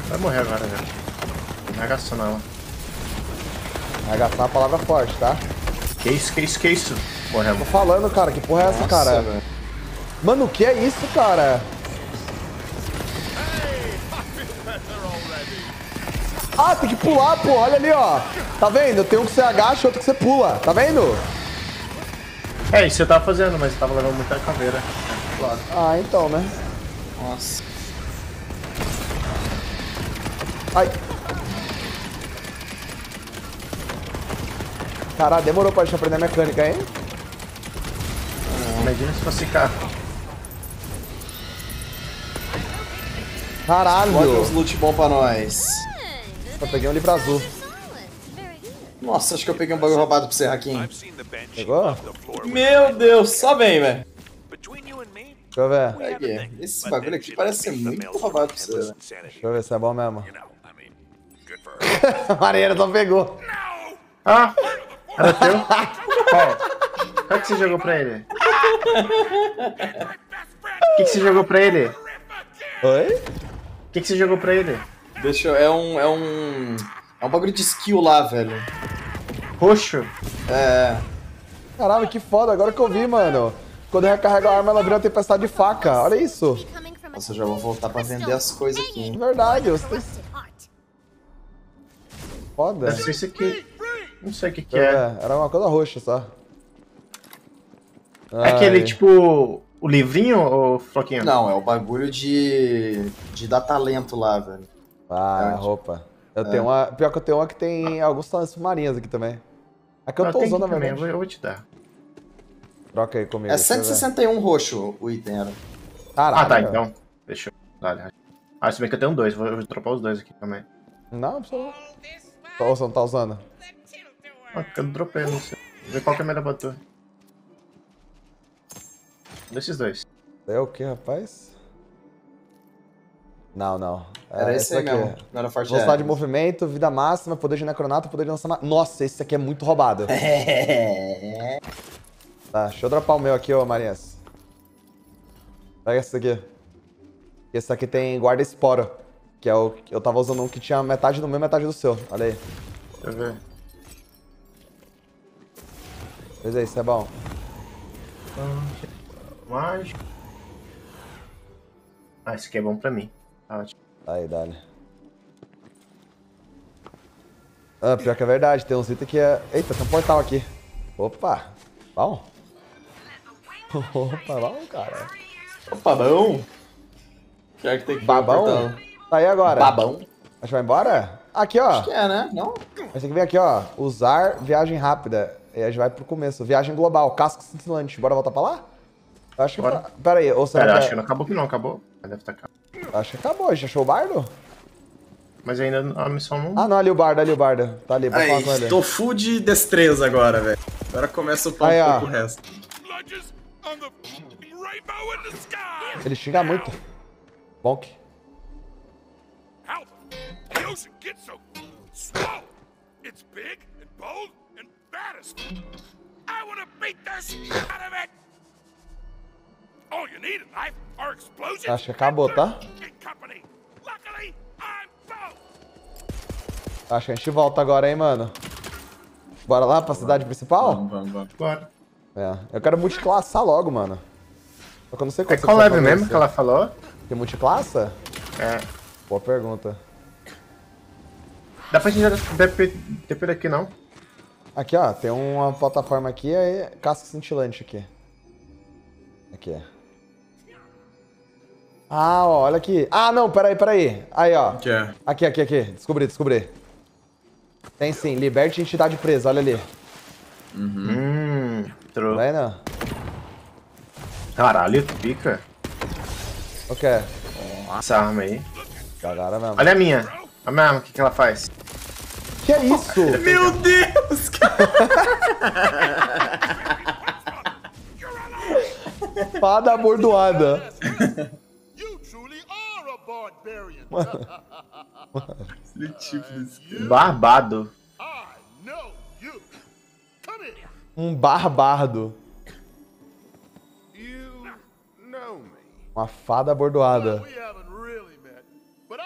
Vai morrer agora, velho. Não agaçou, não. Agaçar é a palavra forte, tá? Que isso, que isso, que isso? Morreu. Tô falando, cara. Que porra é essa, cara? Nossa, mano, o que é isso, cara? Ah, tem que pular, pô. Olha ali, ó. Tá vendo? Tem um que você agacha e outro que você pula. Tá vendo? É, isso eu tava fazendo, mas tava levando muita caveira. Claro. Ah, então, né? Nossa. Ai. Caralho, demorou pra gente aprender a mecânica, hein? Imagina se fosse carro. Caralho! Olha uns loot bom pra nós. Eu peguei um livro azul. Nossa, acho que eu peguei um bagulho roubado pra você, Rakin. Pegou? Meu Deus, só vem, velho. Deixa eu ver. Esse bagulho aqui parece ser muito roubado pra você, velho. Deixa eu ver se é bom mesmo. Marinheiro só pegou. Ah! Era teu? Qual? Qual que você jogou pra ele? O que que você jogou pra ele? Oi? O que que você jogou pra ele? Deixa eu... É um... É um... É um bagulho de skill lá, velho. Roxo? É... Caralho, que foda. Agora que eu vi, mano. Quando eu recarrego a arma, ela vira uma tempestade de faca. Olha isso. Nossa, eu já vou voltar pra vender as coisas aqui. Verdade, eu sei. Foda. Deve ser isso aqui. Não sei o que que é. é. Era uma coisa roxa, só. É aquele, tipo... O livrinho, ou Floquinho? Não, é o bagulho de... De dar talento lá, velho. Ah, é roupa. Eu é. tenho uma... Pior que eu tenho uma que tem alguns talentos submarinos aqui também. A que eu não, tô usando, na verdade. Eu vou te dar. Troca aí comigo. É cento e sessenta e um roxo o item, era. Caraca. Ah, tá, então. Deixa eu... Ah, se bem que eu tenho dois. Vou, vou dropar os dois aqui também. Não, não precisa. Ou você não tá usando? Ah, que eu dropei, não sei. Vê qual que é a melhor bater. Desses dois. É o que, rapaz? Não, não. É, era esse, esse aí aqui. Mesmo. Não era forte. Velocidade de movimento, vida máxima, poder de necronato, poder de lançamento. Nossa, esse aqui é muito roubado. Tá, deixa eu dropar o meu aqui, ô Marias. Pega esse aqui. Esse aqui tem guarda-espora. Que é o. Eu tava usando um que tinha metade do meu e metade do seu. Olha aí. Deixa eu ver. Pois é, isso é bom. Então... Mágico. Ah, esse aqui é bom pra mim. Tá ótimo. Aí, dale. Ah, pior que é verdade, tem uns itens que é... Eita, tem um portal aqui. Opa, bom. Opa, bom, cara. Opa, bom. Pior que tem que Babão. Portal. Tá aí agora. Babão. A gente vai embora? Aqui, ó. Acho que é, né? Não? A gente tem que vir aqui, ó. Usar viagem rápida. E a gente vai pro começo. Viagem global, casco cintilante. Bora voltar pra lá? Acho que... Bora. Pera aí, ou será Pera, que... acho que não acabou que não, acabou. Deve estar tá... Acho que acabou, a gente achou o bardo? Mas ainda a missão não... Ah não, ali o bardo, ali o bardo. Tá ali, vou falar com ele. Tô full de destreza agora, velho. Agora começa o pão aí, um pouco o resto. Ele xinga muito. Bonk. Acho que acabou, tá? Acho que a gente volta agora, hein, mano? Bora lá pra cidade principal? Vamos, vamos, vamos. Bora. É, eu quero multiclassar logo, mano. Só que eu não sei qual é. É qual level mesmo que ela falou? Tem multiclassa? É. Boa pergunta. Dá pra gente ter por aqui, não? Aqui, ó. Tem uma plataforma aqui e casca cintilante aqui. Aqui, é. Ah, ó, olha aqui. Ah, não, peraí, peraí. Aí, ó. Aqui, é. aqui, aqui, aqui. Descobri, descobri. Tem sim. Liberte entidade presa, olha ali. Uhum. Hum, true. Vai, não? Caralho, tu pica. O quê? Essa arma aí. Cagada mesmo. Olha a minha. A minha arma, o que, que ela faz? Que é isso? Meu Deus, cara. Espada abordoada. Mano. Mano. Barbado. Um barbardo. Uma fada abordoada.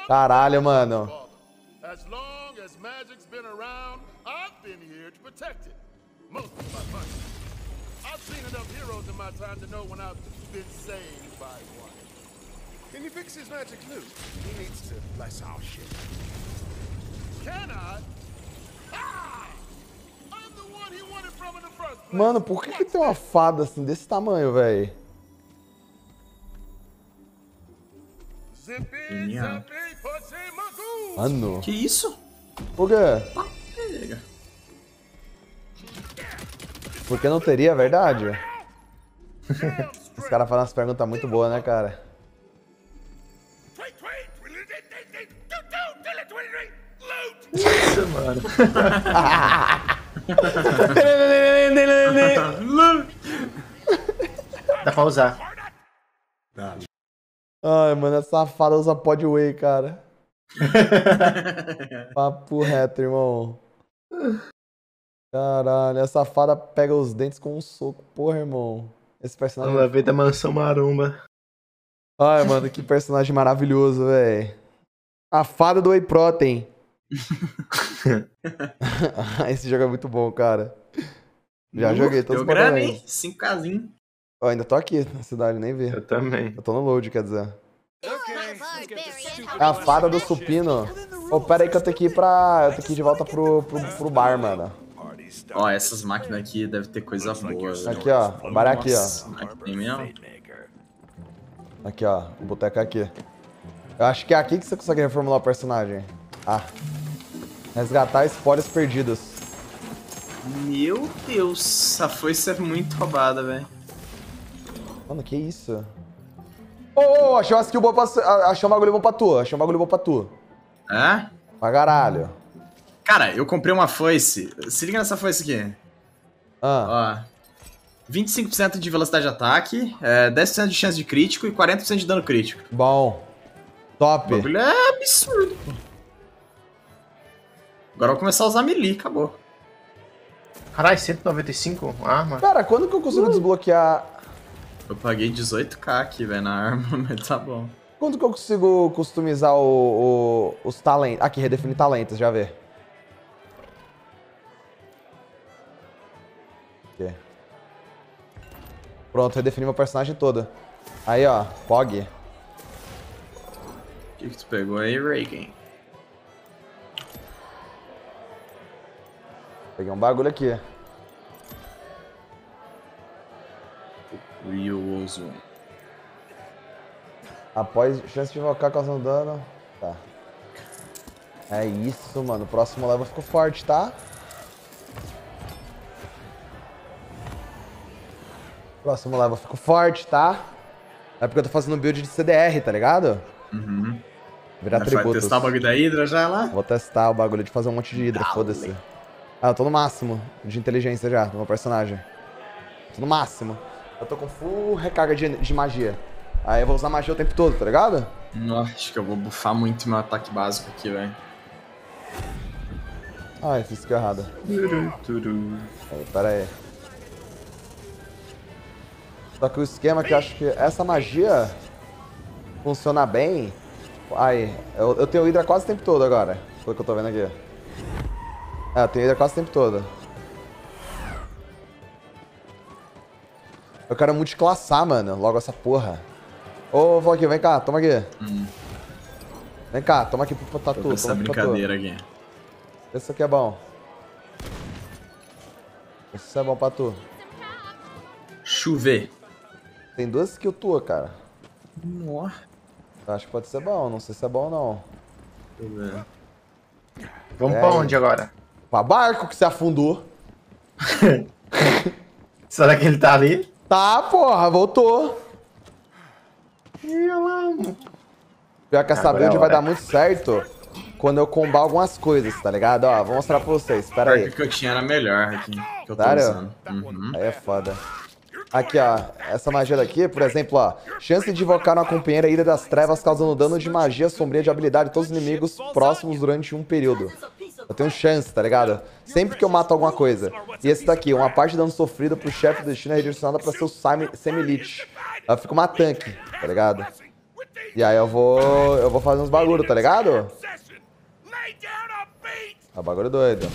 Caralho, mano. Mano, por que que tem uma fada assim desse tamanho, velho? Mano. Que isso? Por quê? Porque não teria, verdade? Os caras fazem umas perguntas muito boas, né, cara? Nossa, mano. Dá pra usar. Ai, mano, essa fada usa podway, cara. Papo reto, irmão. Caralho, essa fada pega os dentes com um soco. Porra, irmão. Esse personagem... Ela veio da mansão maromba. Ai, mano, que personagem maravilhoso, velho. A fada do Whey Protein. Esse jogo é muito bom, cara. Já joguei, todos os parabéns. Deu grana, hein? cinco kazinho. Eu ainda tô aqui na cidade, nem vi. Eu também. Eu tô no load, quer dizer. É a fada do supino. Ô, oh, pera aí que eu tenho que ir pra... Eu tenho que ir de volta pro, pro, pro bar, mano. Ó, oh, essas máquinas aqui devem ter coisa boa. Aqui, ó. O bar é aqui, ó. Aqui mesmo. Aqui, ó. O boteco é aqui. Eu acho que é aqui que você consegue reformular o personagem. Ah. Resgatar espólios perdidos. Meu Deus. A foice é muito roubada, velho. Mano, que isso? Ô, oh, oh, achei uma skill boa pra... Achei um bagulho bom pra tu. Achei um bagulho bom pra tu. Hã? Pra caralho. Cara, eu comprei uma foice. Se liga nessa foice aqui. Ah. Ó. vinte e cinco por cento de velocidade de ataque, é, dez por cento de chance de crítico e quarenta por cento de dano crítico. Bom. Top. O bagulho é absurdo. Agora eu vou começar a usar melee, acabou. Caralho, cento e noventa e cinco arma. Cara, quando que eu consigo uh. desbloquear... Eu paguei dezoito k aqui, velho, na arma, mas tá bom. Quanto que eu consigo customizar o, o, os talentos? Aqui, redefinir talentos, já vê. Aqui. Pronto, redefini meu personagem todo. Aí, ó, P O G. O que que tu pegou aí, Rakin? Peguei um bagulho aqui. E eu uso. Após chance de invocar causando dano. Tá. É isso, mano. O próximo level ficou forte, tá? Próximo level ficou forte, tá? É porque eu tô fazendo um build de C D R, tá ligado? Uhum. Virar tributos. Vai testar o bagulho da Hydra já lá? Vou testar o bagulho de fazer um monte de Hydra, foda-se. Ah, eu tô no máximo de inteligência já, do meu personagem. Tô no máximo. Eu tô com full recarga de, de magia. Aí eu vou usar magia o tempo todo, tá ligado? Nossa, acho que eu vou bufar muito meu ataque básico aqui, velho. Ai, fiz isso errado. Turu, turu. Aí, pera aí. Só que o esquema que eu acho que essa magia funciona bem... Aí, eu, eu tenho Hydra quase o tempo todo agora. Foi o que eu tô vendo aqui. É, eu tenho Hydra quase o tempo todo. Eu quero multiclassar, mano, logo essa porra. Ô, vou aqui, vem cá, toma aqui. Hum. Vem cá, toma aqui pro tatu. Essa toma brincadeira aqui. Esse aqui é bom. Esse é bom pra tu. Chover. Tem duas skills tuas, cara. Nossa. Eu acho que pode ser bom, não sei se é bom ou não. Deixa eu ver. Vamos é, pra onde agora? Pra barco que se afundou. Será que ele tá ali? Tá, porra, voltou. Eu amo. Pior que essa build vai dar muito certo quando eu combar algumas coisas, tá ligado? Ó, vou mostrar pra vocês, pera aí. O que eu tinha era melhor aqui, que eu tô usando. Uhum. Aí é foda. Aqui, ó, essa magia daqui, por exemplo, ó. Chance de invocar uma companheira Ilha das Trevas causando dano de magia sombria de habilidade a todos os inimigos próximos durante um período. Eu tenho chance, tá ligado? Sempre que eu mato alguma coisa. E esse daqui, uma parte de dano sofrido pro chefe do destino é redirecionada pra seu semi-lich. Ela fica uma tanque, tá ligado? E aí eu vou... Eu vou fazer uns bagulho, tá ligado? É um bagulho doido.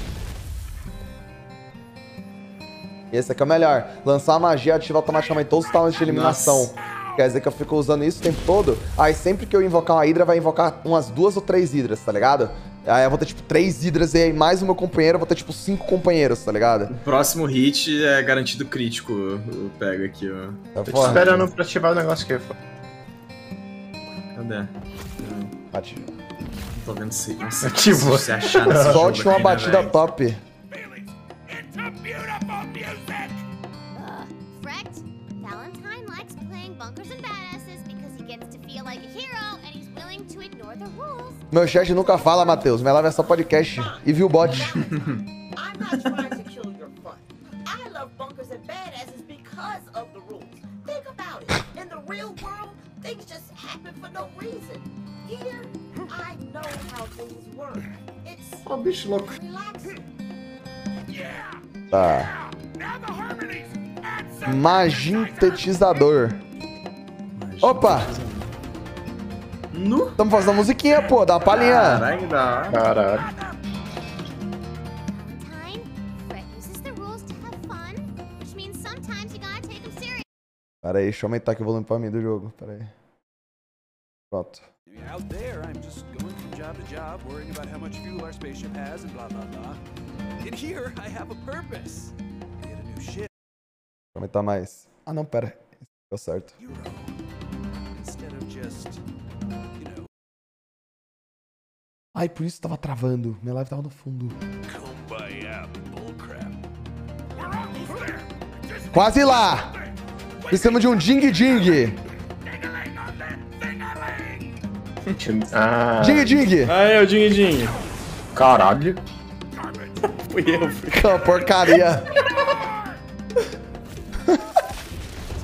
Esse aqui é o melhor. Lançar a magia ativa automaticamente todos os talentos de eliminação. Nossa. Quer dizer que eu fico usando isso o tempo todo. Aí sempre que eu invocar uma Hydra, vai invocar umas duas ou três Hydras, tá ligado? Aí eu vou ter, tipo, três Hydras e aí mais o meu companheiro, eu vou ter, tipo, cinco companheiros, tá ligado? O próximo hit é garantido crítico, eu pego aqui, ó. Tá Tô porra, te esperando né? pra ativar o negócio aqui, pô. Cadê? Ativa. Não tô vendo se... Nossa, ativou. Se achar nessa Solte uma aqui, batida né, top. Meu chat nunca fala, Matheus. Minha live é só podcast e viu bot. Ó, bicho louco. Tá. Magintetizador. Opa! No? Tamo fazendo musiquinha, pô, dá uma palhinha. Caralho, dá. Caralho. Pera aí, deixa eu aumentar aqui o volume pra mim do jogo, pera aí. Pronto. Deixa eu aumentar mais. Ah não, pera. Deu certo. Ai, por isso tava travando. Minha live tava no fundo. Quase lá! Precisamos de um ding-ding. Ah. Ding-ding! Ah, é o ding-ding. Caralho. Fui eu, fui. Que porcaria.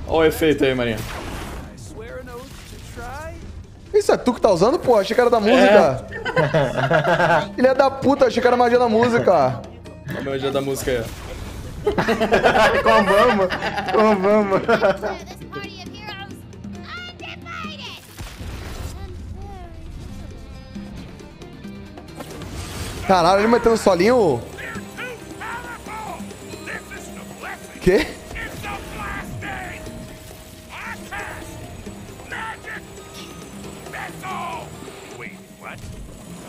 Olha o efeito aí, Marinha. Isso é tu que tá usando, pô? Achei que era da música. É. Ele é da puta, achei que era magia da música. A magia da música é. Como vamos? Como vamos? Caralho, ele metendo solinho. Quê?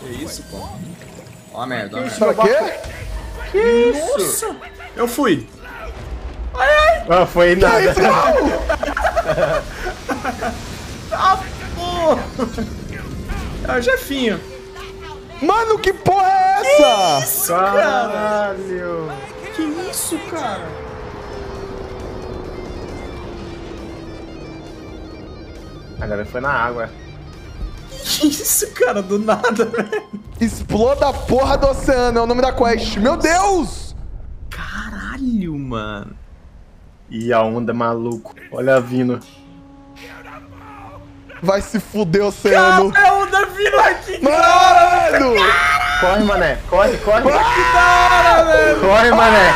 Que isso, pô? Ó a merda, ó a merda. Que isso? Que isso? Nossa. Eu fui. Ai, ai. Ah, foi que nada. Isso, ah, porra. É o Jefinho. Mano, que porra é essa? Que isso, caralho. Que isso, cara? Agora foi na água. Que isso, cara? Do nada, velho. Exploda a porra do oceano, é o nome da quest. Meu Deus! Caralho, mano. E a onda, maluco. Olha a vindo. Vai se fuder, oceano. Cara, a onda vindo aqui. Mano! Corre, mané. Corre, corre. Corre, cara, velho. Corre, mané.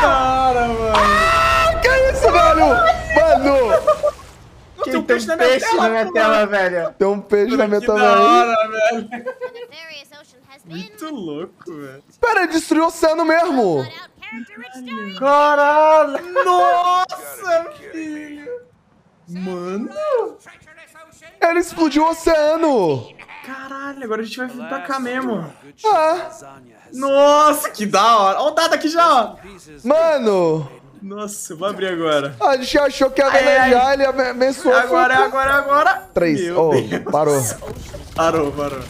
Cara, mano. Ah, que isso, velho? Mano. Tem, tem um peixe, na minha, peixe tela, na minha tela, velho. Tem um peixe na minha tela, velho. Muito louco, velho. Pera, ele destruiu o oceano mesmo. Caralho. Nossa, filho. Mano. Ele explodiu o oceano. Caralho, agora a gente vai vir pra cá mesmo. Ah. Nossa, que da hora. Olha o dado aqui já, ó. Mano. Nossa, eu vou abrir agora. A gente achou que ia ganhar, ele abençoou. Agora, agora, agora. Três. Oh, parou. Parou, parou.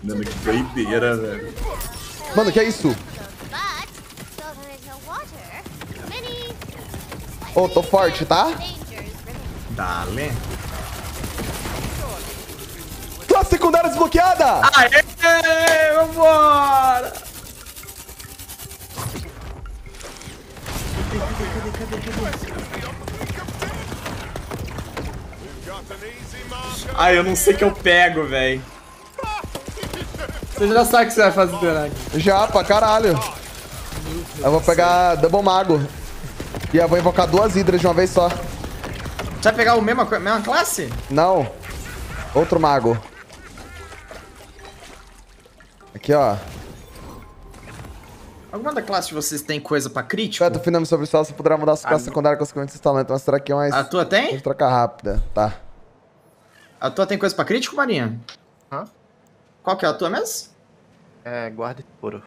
Mano, que doideira, velho. Mano, que é isso? Ô, oh, tô forte, tá? Dale. Classe secundária desbloqueada! Aê, vambora! Ah, eu não sei que eu pego, velho. Você já sabe o que você vai fazer, Terak? Já, pra caralho. Eu vou pegar Double Mago. E eu vou invocar duas hidras de uma vez só. Você vai pegar a mesma, mesma classe? Não. Outro mago. Aqui, ó. Alguma da classe de vocês tem coisa pra crítico? Eu tô finando sobre isso, você poderá mudar a sua classe secundária consequentemente se talento, mas será que é mais... A tua tem? Vou trocar rápida, tá. A tua tem coisa pra crítico, Marinha? Hã? Qual que é a tua mesmo? É, guarda de couro.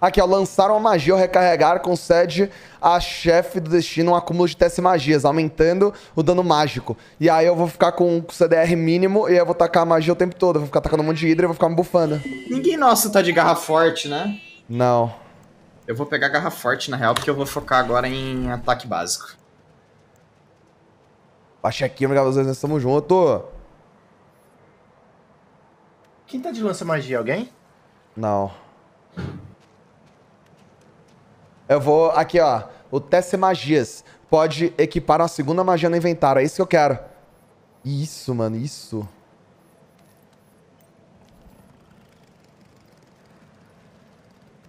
Aqui, ó, lançar uma magia ou recarregar concede a chefe do destino um acúmulo de testes magias, aumentando o dano mágico. E aí eu vou ficar com o C D R mínimo e eu vou tacar a magia o tempo todo. Eu vou ficar tacando um monte de hidra e vou ficar me bufando. Ninguém nosso tá de garra forte, né? Não. Eu vou pegar garra forte, na real, porque eu vou focar agora em ataque básico. Baixa aqui, obrigado a vocês, nós estamos juntos. Quem tá de lança magia? Alguém? Não. Eu vou... Aqui, ó. O teste magias. Pode equipar uma segunda magia no inventário. É isso que eu quero. Isso, mano. Isso.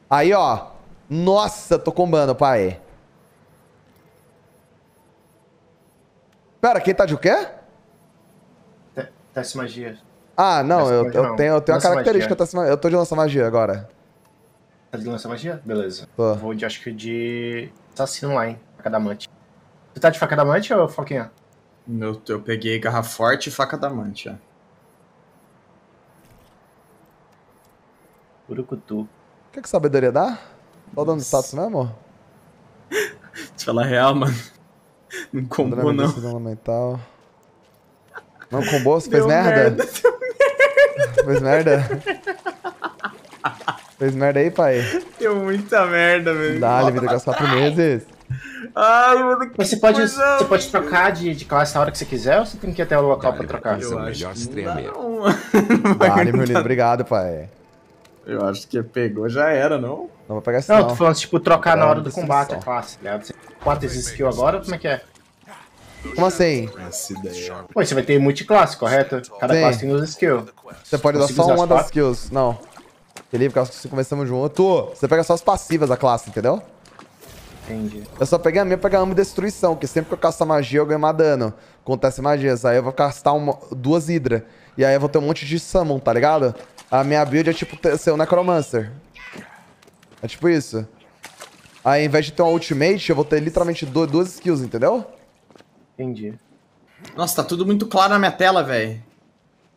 Aí, ó. Nossa, tô combando, pai. Pera, quem tá de o quê? Teste magia. Ah, não, teste eu, magia, eu, não. Tenho, eu tenho a característica. Teste, eu tô de lança magia agora. Tá de lança magia? Beleza. Tô. Vou de, acho que de assassino lá, hein? Pra cada amante. Você tá de faca da amante ou Foquinha? Eu, eu peguei garra forte e faca da amante, ó. Urucutu. Quer que sabedoria dá? Tá dando status mesmo? Te falar real, mano. Não combou, não. Mental. Não combou? Você fez merda? merda? Fez merda? Fez merda aí, pai? Deu muita merda, velho. Dá-lhe, vida com as quatro meses. Ai, mano, que Mas você pode, você pode trocar de, de classe na hora que você quiser ou você tem que ir até o local pra trocar? Eu acho que não, mano. Dá-lhe, meu lindo. Obrigado, pai. Eu acho que pegou, já era, não? Não vou pegar esse não. Não, tô falando, tipo, trocar na hora do combate, é classe, né? Você corta esse skill agora, como é que é? Como assim? Pô, você vai ter multiclasse, correto? Cada Sim. classe tem duas skills. Você pode dar só uma das skills, não. Felipe, por causa que começamos junto, você pega só as passivas da classe, entendeu? Entendi. Eu só peguei a minha pra ganhar uma destruição, porque sempre que eu casto a magia, eu ganho mais dano. Acontece magias, aí eu vou castar uma, duas hidra. E aí eu vou ter um monte de summon, tá ligado? A minha build é tipo ser um necromancer. É tipo isso. Aí, ao invés de ter uma ultimate, eu vou ter literalmente duas skills, entendeu? Entendi. Nossa, tá tudo muito claro na minha tela, velho.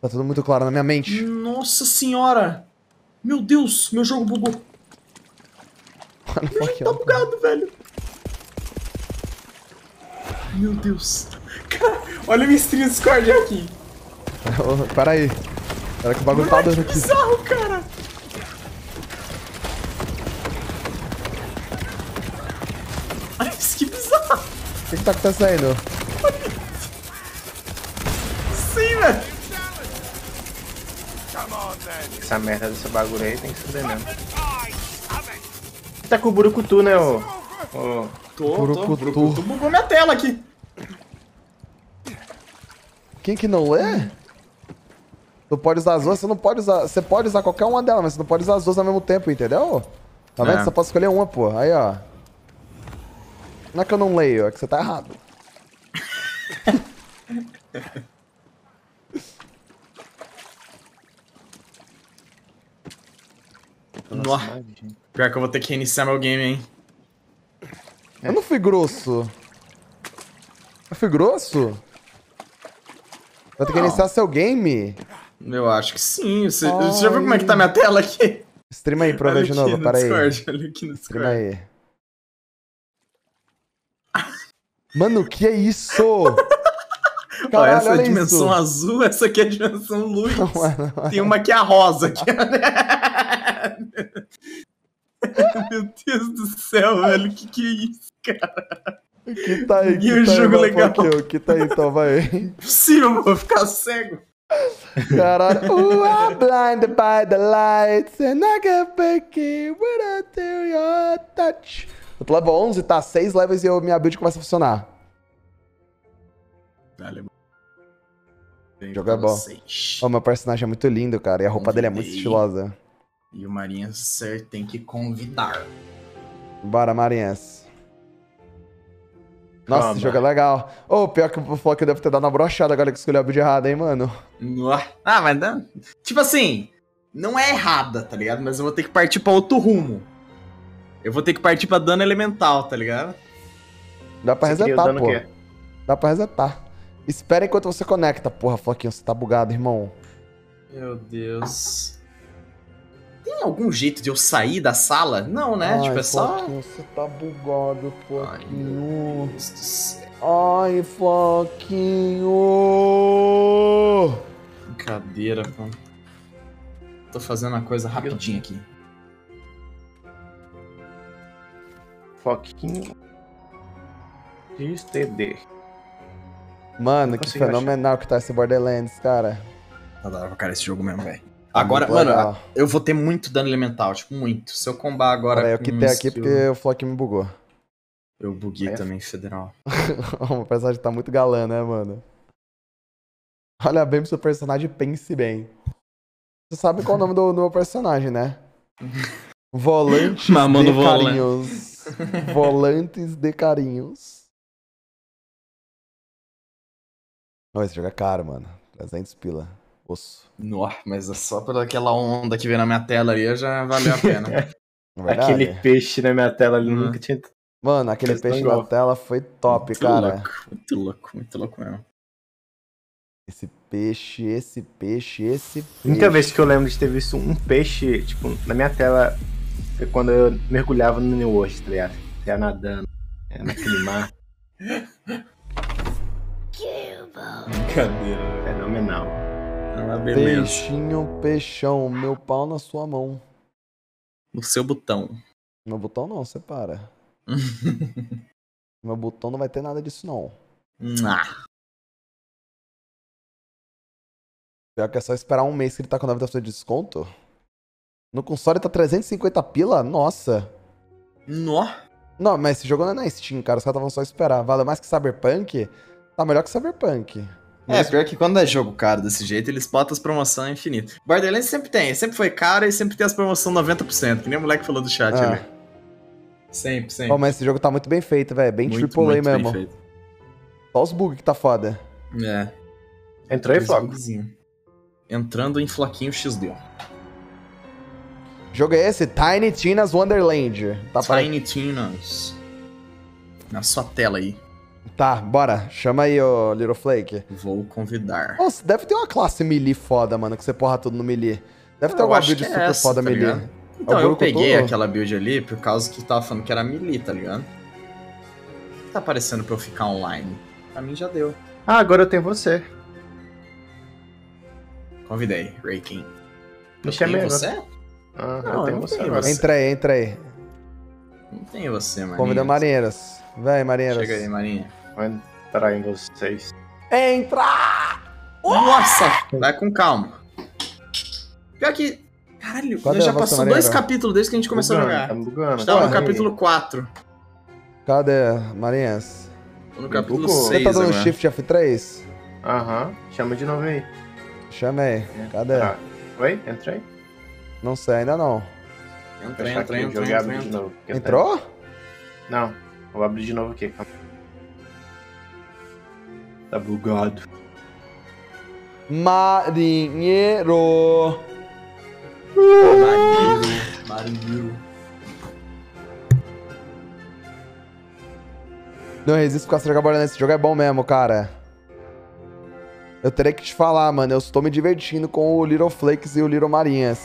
Tá tudo muito claro na minha mente. Nossa senhora! Meu Deus, meu jogo bugou. Mano, meu jogo tá bugado, velho. Meu Deus. Cara, olha a minha stream do Discord aqui. Pera aí. Era que o bagulho tá dando aqui. Que bizarro, cara. Olha isso, que bizarro. O que que tá acontecendo? Olha isso. Sim, velho. Essa merda desse bagulho aí tem que se fuder mesmo. Tá com o Burucutu, né, ô? ô. Tô, Burucutu. tô. Burucutu bugou minha tela aqui. Quem que não é? Tu pode usar as duas, você não pode usar... Você pode usar qualquer uma delas, mas você não pode usar as duas ao mesmo tempo, entendeu? Tá vendo? É. Você só pode escolher uma, pô. Aí, ó. Não é que eu não leio, é que você tá errado. Nossa, pior que eu vou ter que reiniciar meu game, hein? Eu não fui grosso. Eu fui grosso? Vai ter que reiniciar seu game? Eu acho que sim. Você, você já viu como é que tá minha tela aqui? Streama aí pra eu ver de novo, peraí. Olha aqui no Discord. Streama aí. Mano, o que é isso? Caralho, ó, essa é a dimensão isso. azul, essa aqui é a dimensão luz. Não, mano, mano. Tem uma que é a rosa. Que é... Meu Deus do céu, velho. O que que é isso, cara? Que tá aí, que e o tá jogo aí, legal. O que tá aí, então, vai. Impossível, eu vou ficar cego. Caralho. Ooh, I'm blinded by the lights and I get back in without your touch. Eu tô level onze, tá? seis levels e eu, minha build começa a funcionar. Vale. Jogo é bom. O oh, meu personagem é muito lindo, cara. E a roupa Convidei. dele é muito estilosa. E o Marinhas Sir tem que convidar. Bora, Marinhas. Nossa, Calma. esse jogo é legal. Ô, oh, pior que o Flock deve ter dado uma brochada agora que escolheu a build errada, hein, mano. Ah, mas não... Tipo assim, não é errada, tá ligado? Mas eu vou ter que partir pra outro rumo. Eu vou ter que partir pra dano elemental, tá ligado? Dá pra você resetar, pô. Que? Dá pra resetar. Espera enquanto você conecta. Porra, Floquinho, você tá bugado, irmão. Meu Deus. Tem algum jeito de eu sair da sala? Não, né? Ai, tipo, é só... Floquinho, você tá bugado, Floquinho. Ai, meu Deus do céu. Ai, Floquinho. Brincadeira, pô. Tô fazendo uma coisa rapidinho aqui. Floquinho... T D. Mano, que fenomenal achar. que tá esse Borderlands, cara. Tá da hora pra cara esse jogo mesmo, velho. Agora, mano, legal. eu vou ter muito dano elemental, tipo, muito. Se eu combar agora... Olha, eu quitei aqui skill... porque o Flock me bugou. Eu buguei é. também, federal. O personagem tá muito galã, né, mano? Olha bem pro seu personagem, pense bem. Você sabe qual é o nome do, do meu personagem, né? Volantes de carinhos. Volantes de carinhos. Não, esse jogo é caro, mano. trezentos pila. Osso. Nossa, mas é só por aquela onda que veio na minha tela ali, já valeu a pena. Aquele peixe na minha tela ali, uhum. nunca tinha Mano, aquele Eles peixe na igual. tela foi top, muito cara. Louco, muito louco, muito louco mesmo. Esse peixe, esse peixe, esse peixe. A única vez que eu lembro de ter visto um peixe, tipo, na minha tela, foi quando eu mergulhava no New World, tá ligado? Tá nadando, é, naquele mar. Brincadeira. Fenomenal. É Peixinho, peixão, meu pau na sua mão. No seu botão. Meu botão não, separa. Meu botão não vai ter nada disso, não. Ah. Pior que é só esperar um mês que ele tá com nove por cento de desconto. No console tá trezentos e cinquenta pila? Nossa. Nó. Não, mas esse jogo não é na Steam, cara. Os caras estavam só esperar. Valeu mais que Cyberpunk? Tá melhor que Cyberpunk. Mas... É, pior que quando é jogo caro desse jeito, eles botam as promoções infinitas. Borderlands sempre tem. Sempre foi caro e sempre tem as promoções noventa por cento. Que nem o moleque falou do chat ah. ali. Sempre, sempre. Pô, mas esse jogo tá muito bem feito, velho. Bem triple A mesmo. Bem feito. Só os bugs que tá foda. É. Entrou em floco. Entrando em floquinho X D. Jogo é esse? Tiny Tina's Wonderland. Tá Tiny pra... Tina's. Na sua tela aí. Tá, bora. Chama aí, ô Little Flake. Vou convidar. Nossa, deve ter uma classe melee foda, mano, que você porra tudo no melee. Deve ah, ter alguma build é super essa, foda tá melee. Ligado? Então, é eu peguei todo. aquela build ali por causa que tava falando que era melee, tá ligado? O que tá aparecendo pra eu ficar online? Pra mim já deu. Ah, agora eu tenho você. Convidei, Raking. Me chamei você? Ah, não, eu tenho você agora. Entra aí, entra aí. Não tem você, Marinheiros. Convidou Marinheiros. Vai, Marinheiros. Chega aí, Marinha. Vai entrar em vocês. Entra! Nossa! Vai com calma. Pior que... Caralho, já passou dois capítulos desde que a gente começou a jogar. Tá bugando. A gente tava no capítulo quatro. Cadê, Marinhas? Tô no capítulo seis agora. Você tá dando Shift F três? Aham. Chama de novo aí. Chama aí, cadê? Ah, oi? Entrei? Não sei, ainda não. Entrei, entrei, entrei, entrei, entrei, de novo. Entrou? Não, vou abrir de novo aqui, calma. Tá bugado. Marinheiro! Uh! Marinheiro, marinheiro. Não resisto ficar se jogar bola nesse jogo, é bom mesmo, cara. Eu terei que te falar, mano. Eu estou me divertindo com o Little Flakes e o Little Marinhas.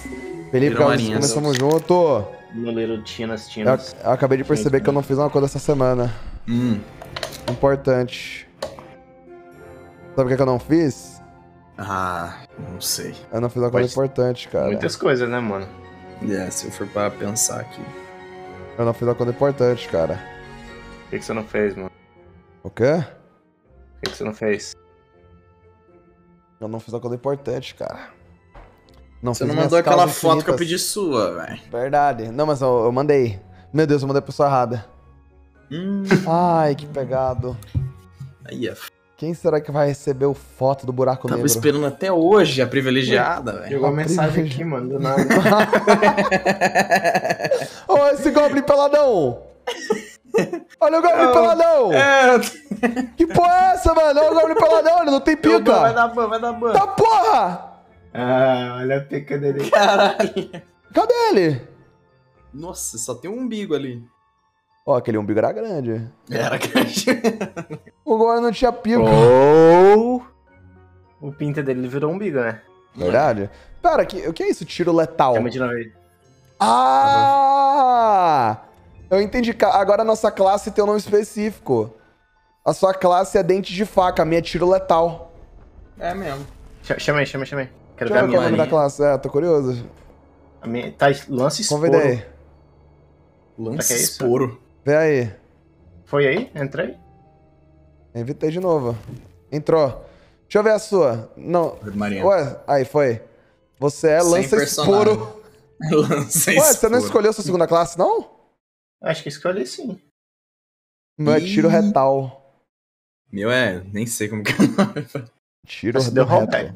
Felipe, Little Marinhas, começamos eu... junto. No Little Tinas, Tinas. Eu, eu acabei de perceber Tinas. que eu não fiz uma coisa essa semana. Hum. Importante. Sabe o que eu não fiz? Ah, não sei. Eu não fiz uma coisa Pode... importante, cara. Muitas coisas, né, mano? É, se eu for para pensar aqui. Eu não fiz uma coisa importante, cara. O que, que você não fez, mano? O quê? O que, que você não fez? Eu não fiz uma coisa importante, cara. Não Você não mandou aquela foto infinitas. que eu pedi sua, velho. Verdade. Não, mas eu, eu mandei. Meu Deus, eu mandei a pessoa errada. Hum. Ai, que pegado. Aí é. Quem será que vai receber o foto do buraco Tava negro? Tava esperando até hoje a privilegiada, velho. Jogou uma mensagem aqui, mano, do nada. Ô, oh, esse Goblin peladão! Olha o Goblin oh, peladão! É... Que porra é essa, mano? Olha o Goblin peladão, ele não tem pica! Ban, vai dar ban, vai dar ban! Tá porra! Ah, olha a pica dele. Caralho! Cadê ele? Nossa, só tem um umbigo ali. Ó, oh, aquele umbigo era grande. Era grande. O Goblin não tinha pica. Oh. O pinta dele virou umbigo, né? Verdade? Pera, o que, que é isso? Tiro letal. Chama de nove. Ah! Uhum. Eu entendi. Agora a nossa classe tem um nome específico. A sua classe é dente de faca, a minha é tiro letal. É mesmo. Chama aí, chama aí, chama aí. Quero ver a minha. Qual é o nome da classe? É, tô curioso. A minha tá lance esporo. Convidei. Lance esporo. Vê aí. Foi aí? Entrei? Evitei de novo. Entrou. Deixa eu ver a sua. Não. Marinha. Ué, aí foi. Você é lance esporo. Lance esporo. Ué, você não escolheu sua segunda classe, não? Acho que escolhi sim. Meu é tiro retal. Meu é, nem sei como que é o nome. Tiro retal.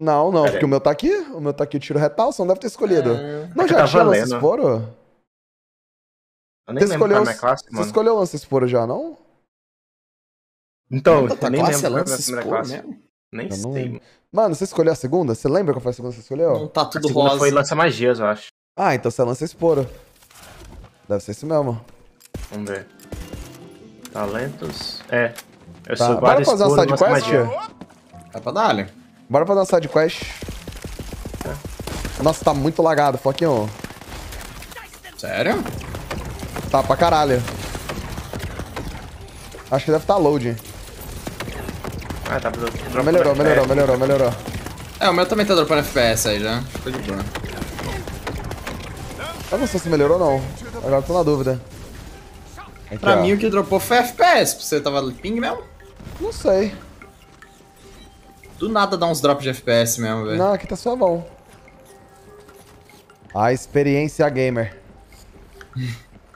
Não, não, Pera porque aí. o meu tá aqui. O meu tá aqui, o tiro retal, você não deve ter escolhido. É... Não, é já tinha lance-esporo? Eu nem você lembro da minha classe, mano. Você escolheu lance-esporo já, não? Então, eu nem lembro da primeira classe. Nem eu sei. Lembro. Mano, você escolheu a segunda? Você lembra qual foi a segunda que você escolheu? Não, tá tudo rosa. Foi lança-magias, eu acho. Ah, então você é lance-esporo. Deve ser isso mesmo. Vamos ver. Talentos. É. Eu tá. sou vários. Bora fazer uma side quest? Dá pra dar, ali. Bora fazer uma side quest. É. Nossa, tá muito lagado, Foquinho. Sério? Tá pra caralho. Acho que deve estar tá load. Ah, tá. Melhorou, melhorou, melhorou, melhorou. É, o meu também tá dropando F P S aí já. Ficou de boa. Eu não sei se melhorou ou não. Agora tô na dúvida. Aqui, pra ó. mim o que dropou foi F P S. Você tava ping mesmo? Não sei. Do nada dá uns drops de F P S mesmo, velho. Não, aqui tá suavão. A experiência gamer.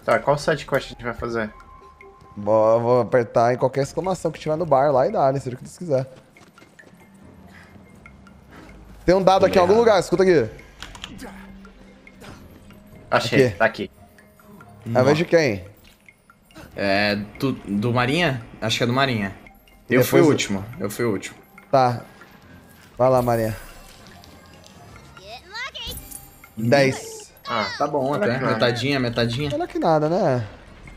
Tá, qual side quest a gente vai fazer? Vou, vou apertar em qualquer exclamação que tiver no bar lá e dá, né? Seja o que você quiser. Tem um dado Tô aqui em algum lugar, escuta aqui. Achei, aqui. Tá aqui. Eu vejo quem? É. Do, do Marinha? Acho que é do Marinha. Eu Depois fui o último, eu fui o último. Tá. Vai lá, Marinha. dez. Ah, tá bom até. Né? Metadinha, metadinha. Olha que nada, né?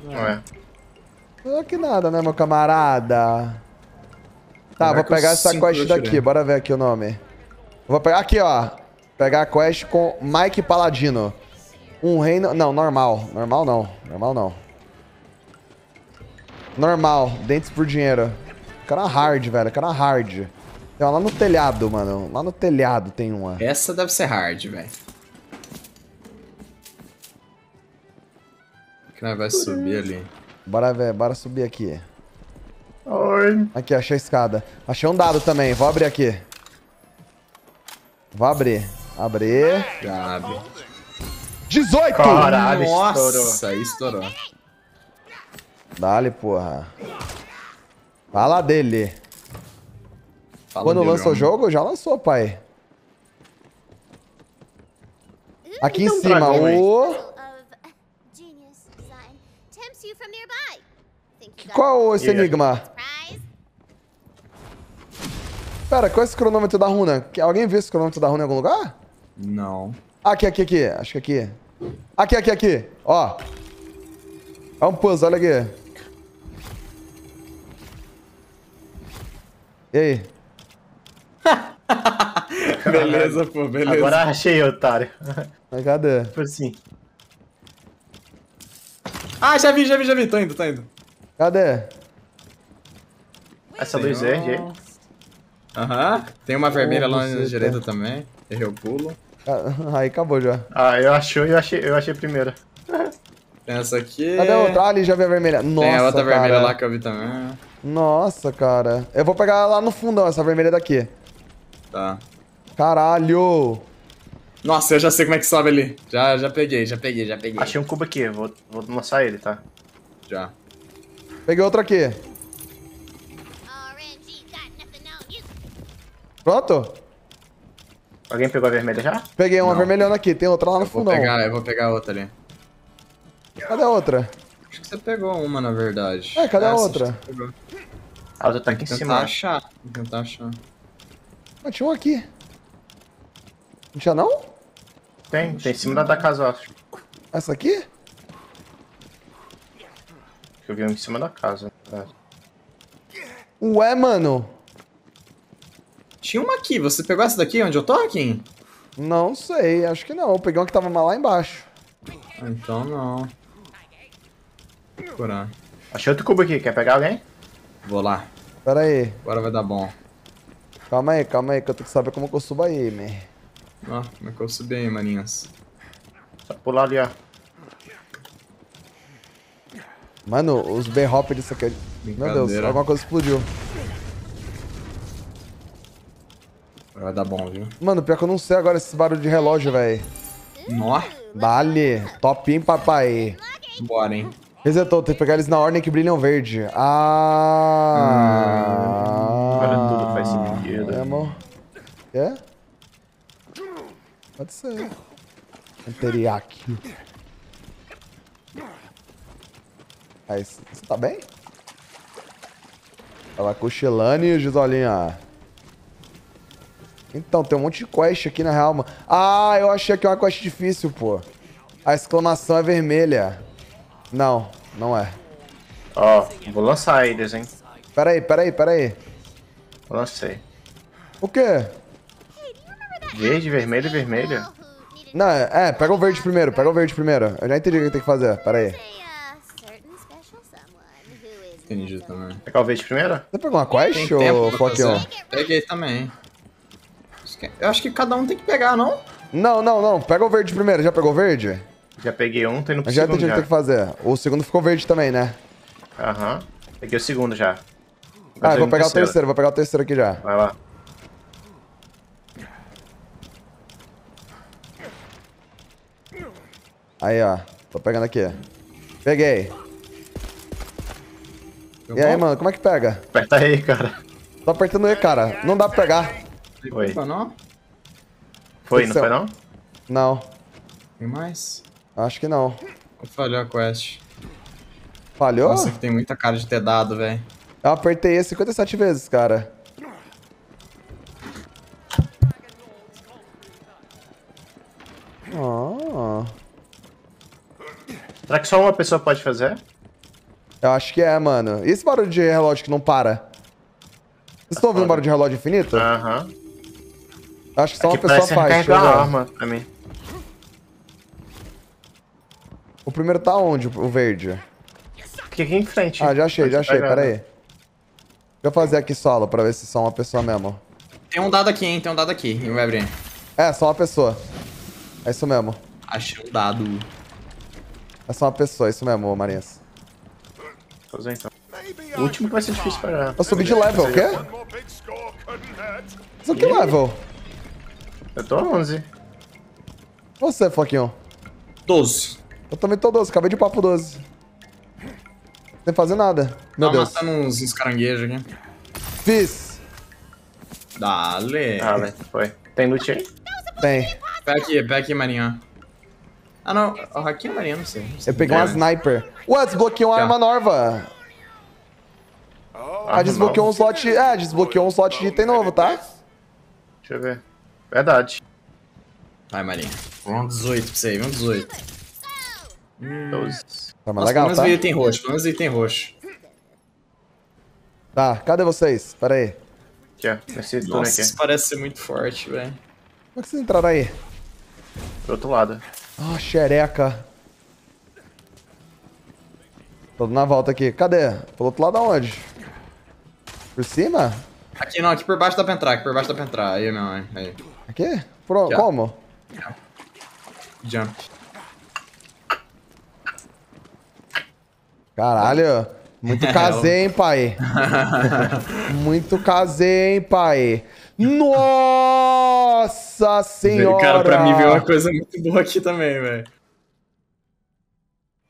Ué. Olha que nada, né, meu camarada? Tá, Caraca, vou pegar essa quest daqui, bora ver aqui o nome. Vou pegar aqui, ó. Pegar a quest com Mike Paladino. Um reino... Não, normal. Normal não. Normal não. Normal. Dentes por dinheiro. Cara hard, velho. Cara hard. Tem uma lá no telhado, mano. Lá no telhado tem uma. Essa deve ser hard, velho. Que nós vai subir ali. Bora ver. Bora subir aqui. Oi. Aqui, achei a escada. Achei um dado também. Vou abrir aqui. Vou abrir. Abrir. Já abre. dezoito! Caralho, nossa, estourou. estourou. Dá-lhe, porra. Fala dele. Fala Quando dele, lança homem. o jogo, já lançou, pai. Aqui então, em cima, o... Qual é esse yeah. enigma? Pera, qual é esse cronômetro da runa? Alguém viu esse cronômetro da runa em algum lugar? Não. Aqui, aqui, aqui. Acho que aqui. Aqui, aqui, aqui. Ó. É um puzzle, olha aqui. E aí? Beleza, pô, beleza. Agora achei, otário. Mas cadê? Por sim. Ah, já vi, já vi, já vi. Tô indo, tô indo. Cadê? Essa luz verde aí. Aham, uhum. Tem uma vermelha oh, lá na direita também. Errei o pulo. Ah, aí acabou já. Ah, eu achei, eu achei, eu achei a primeira. Tem essa aqui. Cadê a outra? Ah, ali já vi a vermelha. Nossa, tem a outra cara. vermelha lá que eu vi também. Nossa, cara. Eu vou pegar lá no fundão essa vermelha daqui. Tá. Caralho! Nossa, eu já sei como é que sobe ali. Já, já peguei, já peguei, já peguei. Achei um cubo aqui, vou, vou lançar ele, tá? Já. Peguei outro aqui. Pronto? Alguém pegou a vermelha já? Peguei uma Não. vermelhona aqui, tem outra lá no fundo. Eu vou pegar outra ali. Cadê a outra? Acho que você pegou uma, na verdade. É, cadê Essa, a outra? A outra tá aqui em cima. Vou tentar achar. Vou tentar achar. Ah, tinha um aqui. Não tinha não? Tem, tem em cima da, da casa, acho. Essa aqui? Eu vi um em cima da casa. Ué, mano. Tinha uma aqui, você pegou essa daqui onde eu tô, Rakin? Não sei, acho que não. Eu peguei uma que tava lá embaixo. Então não. Porra. Achei outro cubo aqui, quer pegar alguém? Vou lá. Pera aí. Agora vai dar bom. Calma aí, calma aí, que eu tenho que saber como que eu subo aí, man. Ó, como é que eu subi aí, maninhas? Só pular ali, ó. Mano, os B-hop disso aqui. Meu Deus, alguma coisa explodiu. Vai dar bom, viu? Mano, pior que eu não sei agora esse barulho de relógio, velho. Nó. Dale. Topinho, papai. Bora, hein? Resetou. Tem que pegar eles na ordem que brilham verde. Ah. Agora hum, tudo faz sentido. É, amor. É? Pode ser. Anteriac. Aí, você tá bem? Ela cochilando e o Gisolinha. Então, tem um monte de quest aqui na real, mano. Ah, eu achei aqui uma quest difícil, pô. A exclamação é vermelha. Não. Não é. Ó, oh, vou lançar eles, hein. Pera aí, pera aí, pera aí. Eu lancei. O quê? Verde, vermelho e vermelho. Não, é, pega o verde primeiro, pega o verde primeiro. Eu já entendi o que tem que fazer, pera aí. Entendi também. Pegar o verde primeiro? Você pegou uma quest ou Pokémon? Peguei também. Eu acho que cada um tem que pegar, não? Não, não, não. Pega o verde primeiro. Já pegou o verde? Já peguei um, tem no segundo já. Já entendi o que tem que fazer. O segundo ficou verde também, né? Aham. Uhum. Peguei o segundo já. Mas ah, vou pegar terceiro. o terceiro, vou pegar o terceiro aqui já. Vai lá. Aí, ó. Tô pegando aqui. Peguei. Eu e bom? aí, mano, como é que pega? Aperta aí, cara. Tô apertando aí, cara. Não dá pra pegar. Foi. Foi, não foi, não? Foi, não? Não. Tem mais? Acho que não. Falhou a quest. Falhou? Nossa, que tem muita cara de ter dado, velho. Eu apertei esse cinquenta e sete vezes, cara. Oh. Será que só uma pessoa pode fazer? Eu acho que é, mano. E esse barulho de relógio que não para? Vocês estão ouvindo o barulho de relógio infinito? Aham. Uh-huh. Acho que só Aqui uma pessoa faz. Deixa eu ver. A arma pra mim. O primeiro tá onde, o verde? Fica aqui em frente. Ah, já achei, já achei, pera aí. Deixa eu fazer aqui solo pra ver se só uma pessoa mesmo. Tem um dado aqui, hein, tem um dado aqui, vai abrir. É, só uma pessoa. É isso mesmo. Achei um dado. É só uma pessoa, é isso mesmo, Marinhas. Fazer então. O último que vai ser difícil pra... Eu subi de level, o quê? Isso aqui é level? Eu tô onze. Você, Floquinho? doze. Eu também tô doze, acabei de papo doze. Sem fazer nada. Meu Deus. Tá matando uns, uns caranguejos aqui. Fiz. Dale. Dale, foi. Tem loot aí? Tem. Pega aqui, pega aqui, Marinha. Ah, não. O Rakin é Marinha, não sei. Não sei. Eu peguei é, uma sniper. Ué, desbloqueou uma arma nova. Ah, desbloqueou um slot... É, desbloqueou um slot de item novo, tá? Deixa eu ver. Verdade. Vai, Marinha. Um dezoito pra você aí, um dezoito. doze. Tá, mas legal, tá? Pelo menos item roxo, pelo menos item roxo. Tá, cadê vocês? Pera aí. Aqui, ó. Esse Nossa, aqui. Isso parece ser muito forte, velho. Como é que vocês entraram aí? Pro outro lado. Ah, oh, xereca. Tô na volta aqui. Cadê? Pelo outro lado aonde? Por cima? Aqui não, aqui por baixo dá pra entrar, aqui por baixo dá pra entrar. Aí não, aí. Aqui? Por... Aqui, como? Jump. Jump. Caralho, muito casei, hein, pai. Muito casei, hein, pai. Nossa senhora! Cara, pra mim veio uma coisa muito boa aqui também, velho.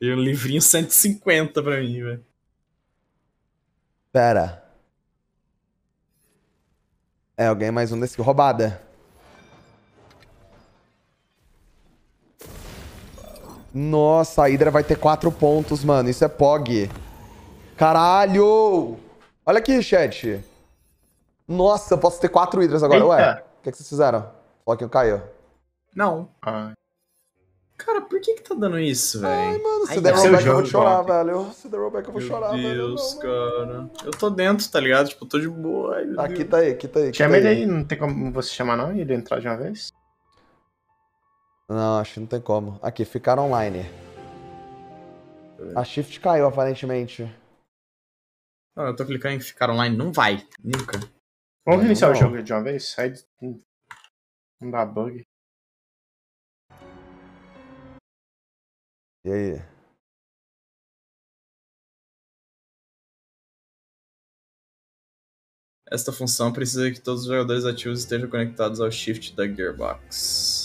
Veio um livrinho cento e cinquenta pra mim, velho. Pera. É, eu ganhei mais um desse. Roubada. Nossa, a Hydra vai ter quatro pontos, mano. Isso é P O G. Caralho! Olha aqui, chat. Nossa, eu posso ter quatro Hydras agora. Eita. Ué, o que, é que vocês fizeram? Ó, que eu caiu. Não. Ai. Cara, por que que tá dando isso, velho? Ai, mano, se Ai, der rollback eu vou chorar, velho. Se der rollback eu vou chorar, velho. Meu Deus, cara. Eu tô dentro, tá ligado? Tipo, eu tô de boa. Ai, tá, aqui tá aí, aqui tá aí. Chama ele aí, não tem como você chamar não e ele entrar de uma vez? Não, acho que não tem como. Aqui, ficar online. A Shift caiu, aparentemente. Não, eu tô clicando em ficar online. Não vai, nunca. Vamos reiniciar o jogo de uma vez? Sai de... Não dá bug. E aí? Esta função precisa que todos os jogadores ativos estejam conectados ao Shift da Gearbox.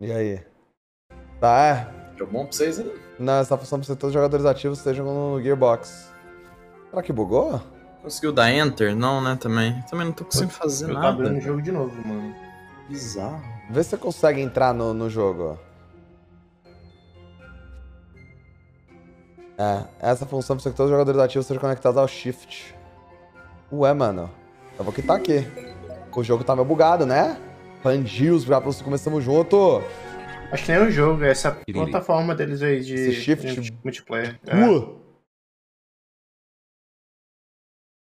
E aí? Tá, é? Deu bom pra vocês aí? Não, essa função precisa que todos os jogadores ativos estejam no Gearbox. Será que bugou? Conseguiu dar Enter? Não, né, também. Também não tô conseguindo fazer nada. Tá abrindo o jogo de novo, mano. Bizarro. Vê se você consegue entrar no, no jogo. É, essa função precisa que todos os jogadores ativos estejam conectados ao Shift. Ué, mano. Eu vou quitar aqui. O jogo tá meio bugado, né? Pandios, bravos, começamos junto. Acho que nem o jogo, é essa plataforma deles aí de, esse shift de multiplayer. É. Uh.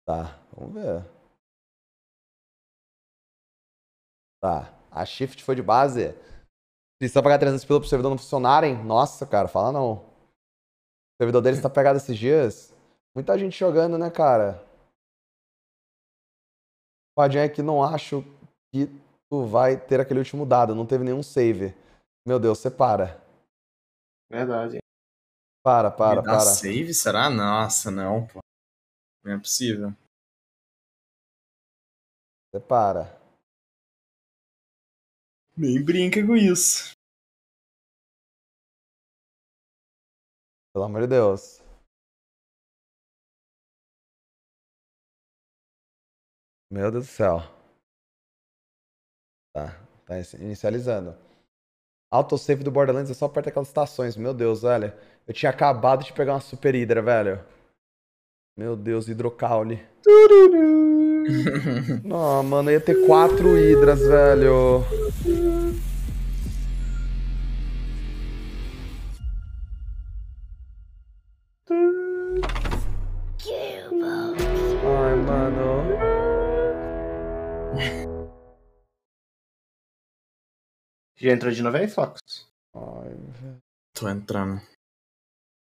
Tá, vamos ver. Tá, a Shift foi de base. Precisa pagar trezentos pila pro servidor não funcionarem? Nossa, cara, fala não. O servidor deles tá pegado esses dias. Muita gente jogando, né, cara? O Padinha é que não acho que tu vai ter aquele último dado. Não teve nenhum save. Meu Deus, você para. Verdade. Para, para, para. Save, será? Nossa, não, pô. Não é possível. Você para. Nem brinca com isso. Pelo amor de Deus. Meu Deus do céu. Tá, tá inicializando. Autosave do Borderlands é só perto daquelas estações. Meu Deus, velho. Eu tinha acabado de pegar uma super hidra, velho. Meu Deus, hidrocaule. Não, mano, ia ter quatro hidras, velho. Ai, mano. Já entrou de novo aí, Fox? Ai, velho. Tô entrando.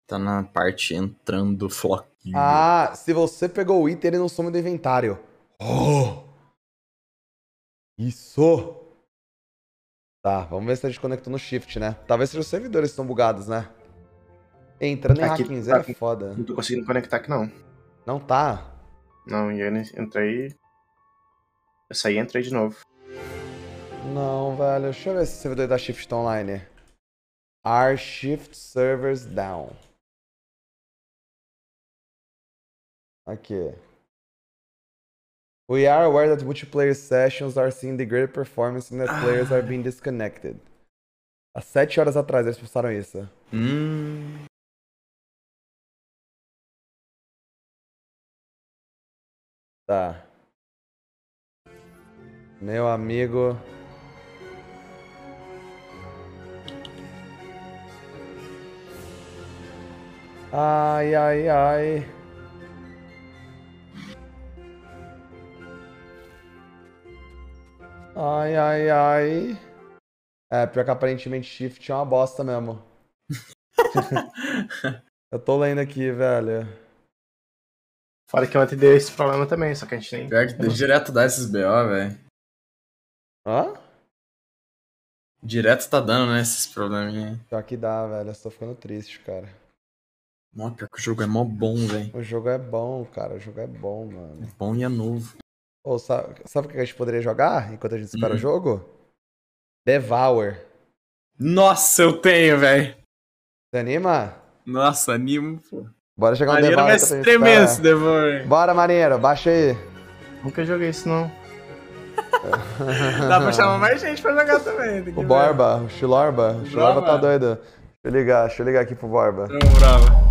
Tá na parte entrando floquinho. Ah, se você pegou o item, ele não some do inventário. Oh! Isso! Tá, vamos ver se a gente conectou no Shift, né? Talvez sejam os servidores que estão bugados, né? Entrando em RAKIN tá, é foda. Não tô conseguindo conectar aqui, não. Não tá? Não, eu entrei... Eu saí e entrei de novo. Não, velho. Deixa eu ver se os servidores da Shift estão online. Are Shift servers down. Aqui. We are aware that multiplayer sessions are seeing degraded performance and that ah. players are being disconnected. Há sete horas atrás eles postaram isso. Hum. Tá. Meu amigo. Ai, ai, ai. Ai, ai, ai. É, pior que aparentemente Shift é uma bosta mesmo. Eu tô lendo aqui, velho. Fora que eu ontem dei esse problema também, só que a gente nem... Pior que direto dá esses B O, velho. Hã? Direto tá dando, né, esses probleminhas. Pior que dá, velho. Eu tô ficando triste, cara. Mó, pior que o jogo é mó bom, velho. O jogo é bom, cara. O jogo é bom, mano. É bom e é novo. Oh, sabe, sabe o que a gente poderia jogar enquanto a gente espera uhum. o jogo? Devour. Nossa, eu tenho, velho. Você anima? Nossa, animo, pô. Bora jogar um Devour. Maneiro vai se tremer esse Devour. Bora, Maneiro, baixa aí. Nunca joguei isso, não. Dá pra chamar mais gente pra jogar também. O Borba, o Chilorba. O Chilorba tá doido. Deixa eu ligar, deixa eu ligar aqui pro Borba. Não, brava.